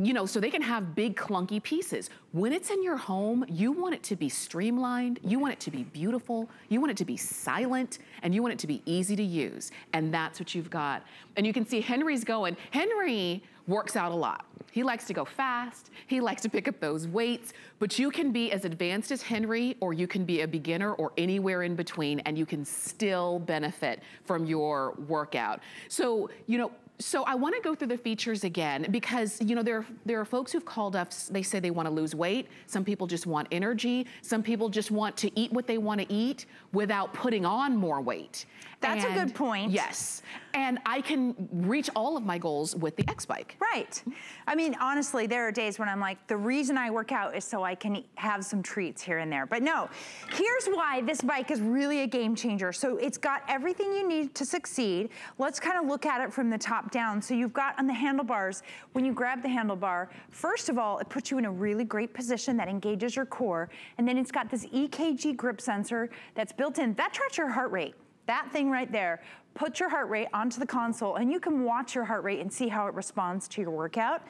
you know, so they can have big clunky pieces. When it's in your home, you want it to be streamlined, you want it to be beautiful, you want it to be silent, and you want it to be easy to use. And that's what you've got. And you can see Henry's going. Henry works out a lot. He likes to go fast, he likes to pick up those weights, but you can be as advanced as Henry, or you can be a beginner, or anywhere in between, and you can still benefit from your workout. So, you know, so I want to go through the features again, because you know there are folks who've called up. They say they want to lose weight. Some people just want energy. Some people just want to eat what they want to eat without putting on more weight. That's a good point. Yes. And I can reach all of my goals with the X-Bike. Right. I mean, honestly, there are days when I'm like, the reason I work out is so I can have some treats here and there. But no, here's why this bike is really a game changer. So it's got everything you need to succeed. Let's kind of look at it from the top down. So you've got on the handlebars, when you grab the handlebar, first of all, it puts you in a really great position that engages your core. And then it's got this EKG grip sensor that's built in. That tracks your heart rate. That thing right there. Put your heart rate onto the console, and you can watch your heart rate and see how it responds to your workout.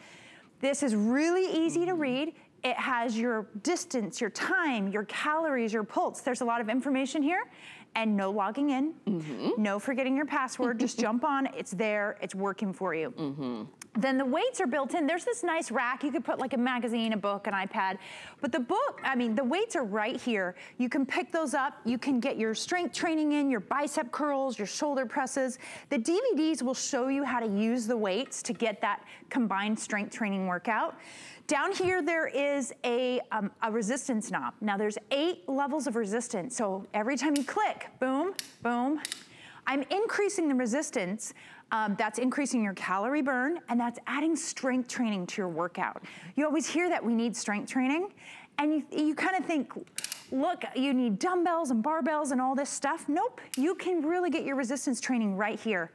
This is really easy to read. It has your distance, your time, your calories, your pulse. There's a lot of information here, and no logging in, no forgetting your password. Just jump on, it's there, it's working for you. Then the weights are built in. There's this nice rack. You could put like a magazine, a book, an iPad. But the weights are right here. You can pick those up. You can get your strength training in, your bicep curls, your shoulder presses. The DVDs will show you how to use the weights to get that combined strength training workout. Down here, there is a resistance knob. Now there's 8 levels of resistance. So every time you click, boom, boom, I'm increasing the resistance. That's increasing your calorie burn, and that's adding strength training to your workout. You always hear that we need strength training, and you kind of think, look, you need dumbbells and barbells and all this stuff. Nope, you can really get your resistance training right here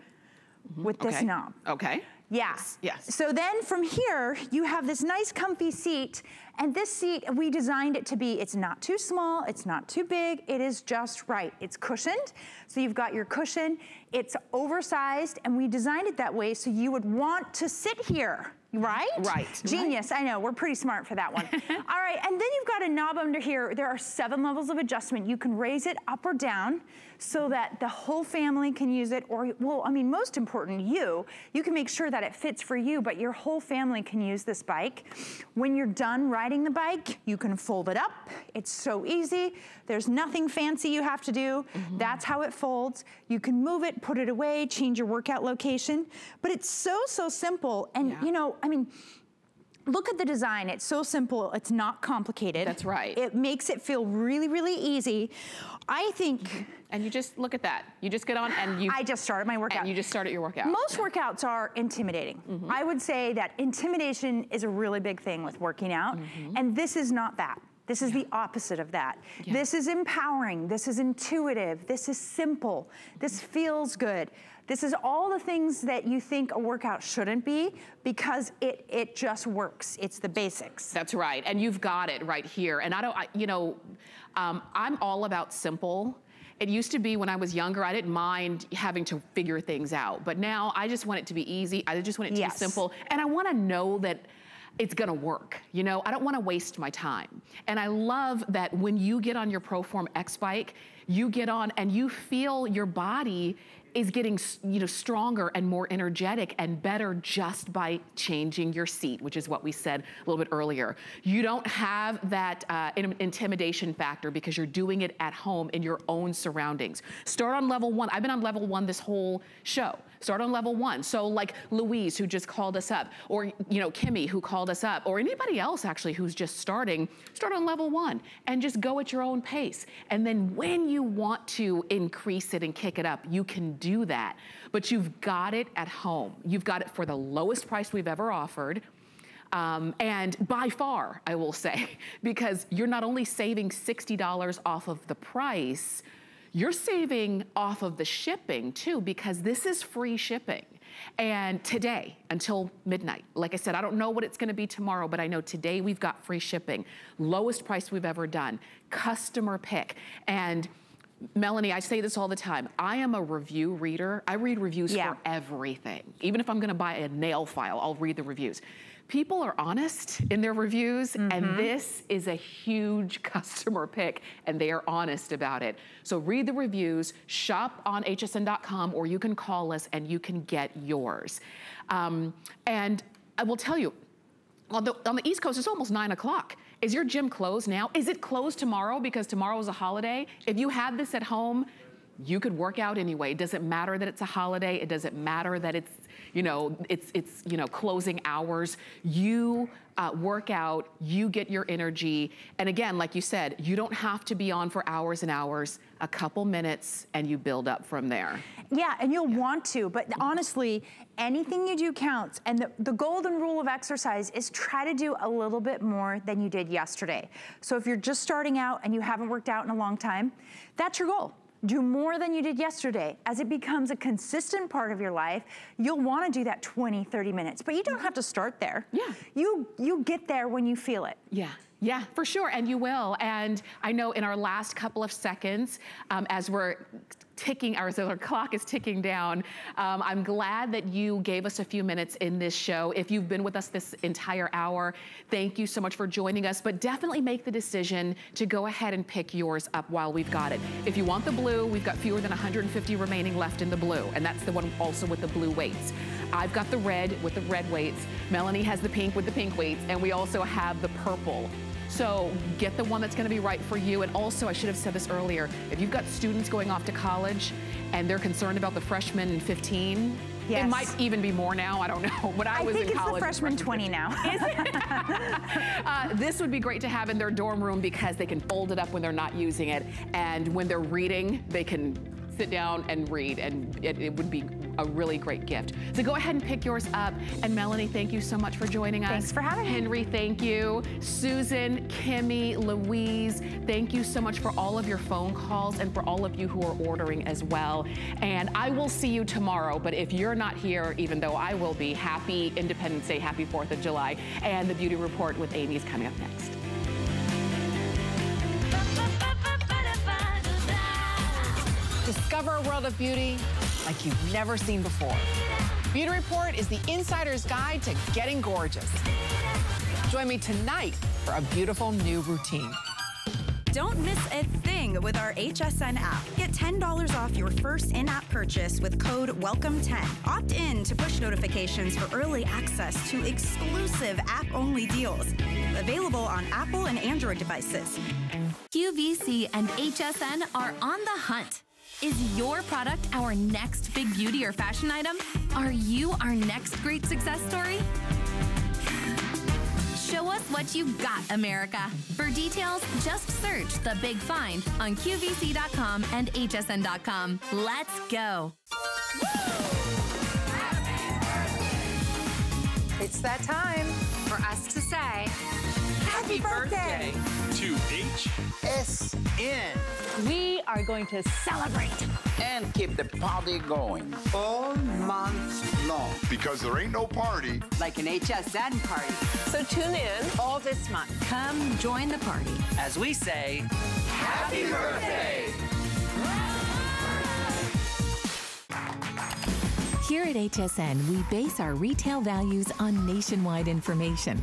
with this knob. Okay. Yeah. Yes. Yes. So then from here, you have this nice comfy seat, and this seat, we designed it to be, it's not too small, it's not too big, it is just right. It's cushioned, so you've got your cushion, it's oversized, and we designed it that way so you would want to sit here. Right? Right. Genius. Right? I know. We're pretty smart for that one. All right. And then you've got a knob under here. There are 7 levels of adjustment. You can raise it up or down so that the whole family can use it, or, well, I mean, most important, you can make sure that it fits for you, but your whole family can use this bike. When you're done riding the bike, you can fold it up. It's so easy. There's nothing fancy you have to do. Mm-hmm. That's how it folds. You can move it, put it away, change your workout location, but it's so simple. And you know, I mean, look at the design. It's so simple. It's not complicated. That's right. It makes it feel really, really easy. I think... And you just, look at that. You just get on and you... I just started my workout. And you just started your workout. Most workouts are intimidating. Mm-hmm. I would say that intimidation is a really big thing with working out. Mm-hmm. And this is not that. This is the opposite of that. Yeah. This is empowering. This is intuitive. This is simple. This feels good. This is all the things that you think a workout shouldn't be, because it just works. It's the basics. That's right, and you've got it right here. And I'm all about simple. It used to be when I was younger, I didn't mind having to figure things out, but now I just want it to be easy. I just want it to be simple, and I want to know that it's gonna work, you know? I don't wanna waste my time. And I love that when you get on your ProForm X bike, you get on and you feel your body is getting, you know, stronger and more energetic and better just by changing your seat, which is what we said a little bit earlier. You don't have that intimidation factor because you're doing it at home in your own surroundings. Start on level 1. I've been on level 1 this whole show. Start on level 1. So like Louise, who just called us up, or, you know, Kimmy, who called us up, or anybody else actually who's just starting, start on level 1 and just go at your own pace. And then when you want to increase it and kick it up, you can do that. But you've got it at home. You've got it for the lowest price we've ever offered. And by far, I will say, because you're not only saving $60 off of the price, you're saving off of the shipping too, because this is free shipping. And today, until midnight, like I said, I don't know what it's gonna be tomorrow, but I know today we've got free shipping. Lowest price we've ever done. Customer pick. And Melanie, I say this all the time. I am a review reader. I read reviews for everything. Even if I'm gonna buy a nail file, I'll read the reviews. People are honest in their reviews, and this is a huge customer pick, and they are honest about it. So read the reviews, shop on hsn.com, or you can call us and you can get yours. And I will tell you, on the East Coast, it's almost 9 o'clock. Is your gym closed now? Is it closed tomorrow because tomorrow is a holiday? If you had this at home, you could work out anyway. It doesn't matter that it's a holiday. It doesn't matter that it's closing hours. You work out, you get your energy. And again, like you said, you don't have to be on for hours and hours, a couple minutes, and you build up from there. Yeah, and you'll want to, but honestly, anything you do counts. And the golden rule of exercise is try to do a little bit more than you did yesterday. So if you're just starting out and you haven't worked out in a long time, that's your goal. Do more than you did yesterday. As it becomes a consistent part of your life, you'll want to do that 20, 30 minutes. But you don't have to start there. Yeah. You get there when you feel it. Yeah. Yeah, for sure, and you will. And I know in our last couple of seconds, as our clock is ticking down, I'm glad that you gave us a few minutes in this show. If you've been with us this entire hour, thank you so much for joining us, but definitely make the decision to go ahead and pick yours up while we've got it. If you want the blue, we've got fewer than 150 remaining left in the blue, and that's the one also with the blue weights. I've got the red with the red weights. Melanie has the pink with the pink weights, and we also have the purple. So get the one that's gonna be right for you. And also, I should have said this earlier, if you've got students going off to college and they're concerned about the freshmen in 15, it might even be more now, I don't know. When I was in college, I think it's the freshman 20 now. Is it? This would be great to have in their dorm room because they can fold it up when they're not using it. And when they're reading, they can sit down and read, and it would be a really great gift. So go ahead and pick yours up. And Melanie, thank you so much for joining us. Thanks for having me. Henry, thank you. Susan, Kimmy, Louise, thank you so much for all of your phone calls and for all of you who are ordering as well. And I will see you tomorrow, but if you're not here, even though I will be, happy Independence Day, happy 4th of July, and the Beauty Report with Amy is coming up next. Discover a world of beauty like you've never seen before. Beauty Report is the insider's guide to getting gorgeous. Join me tonight for a beautiful new routine. Don't miss a thing with our HSN app. Get $10 off your first in-app purchase with code WELCOME10. Opt in to push notifications for early access to exclusive app-only deals. Available on Apple and Android devices. QVC and HSN are on the hunt. Is your product our next big beauty or fashion item? Are you our next great success story? Show us what you've got, America. For details, just search The Big Find on QVC.com and HSN.com. Let's go. It's that time for us to say Happy birthday to HSN. We are going to celebrate and keep the party going all month long, because there ain't no party like an HSN party. So tune in all this month. Come join the party as we say Happy Birthday. Here at HSN, we base our retail values on nationwide information.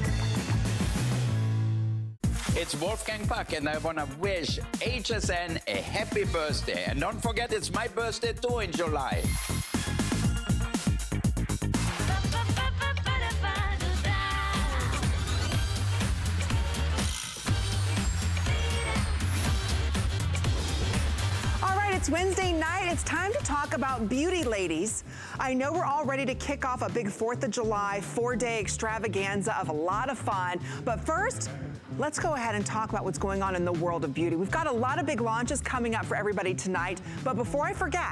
It's Wolfgang Puck, and I want to wish HSN a happy birthday. And don't forget, it's my birthday too in July. It's Wednesday night. It's time to talk about beauty, ladies. I know we're all ready to kick off a big 4th of July, 4-day extravaganza of a lot of fun. But first, let's go ahead and talk about what's going on in the world of beauty. We've got a lot of big launches coming up for everybody tonight. But before I forget,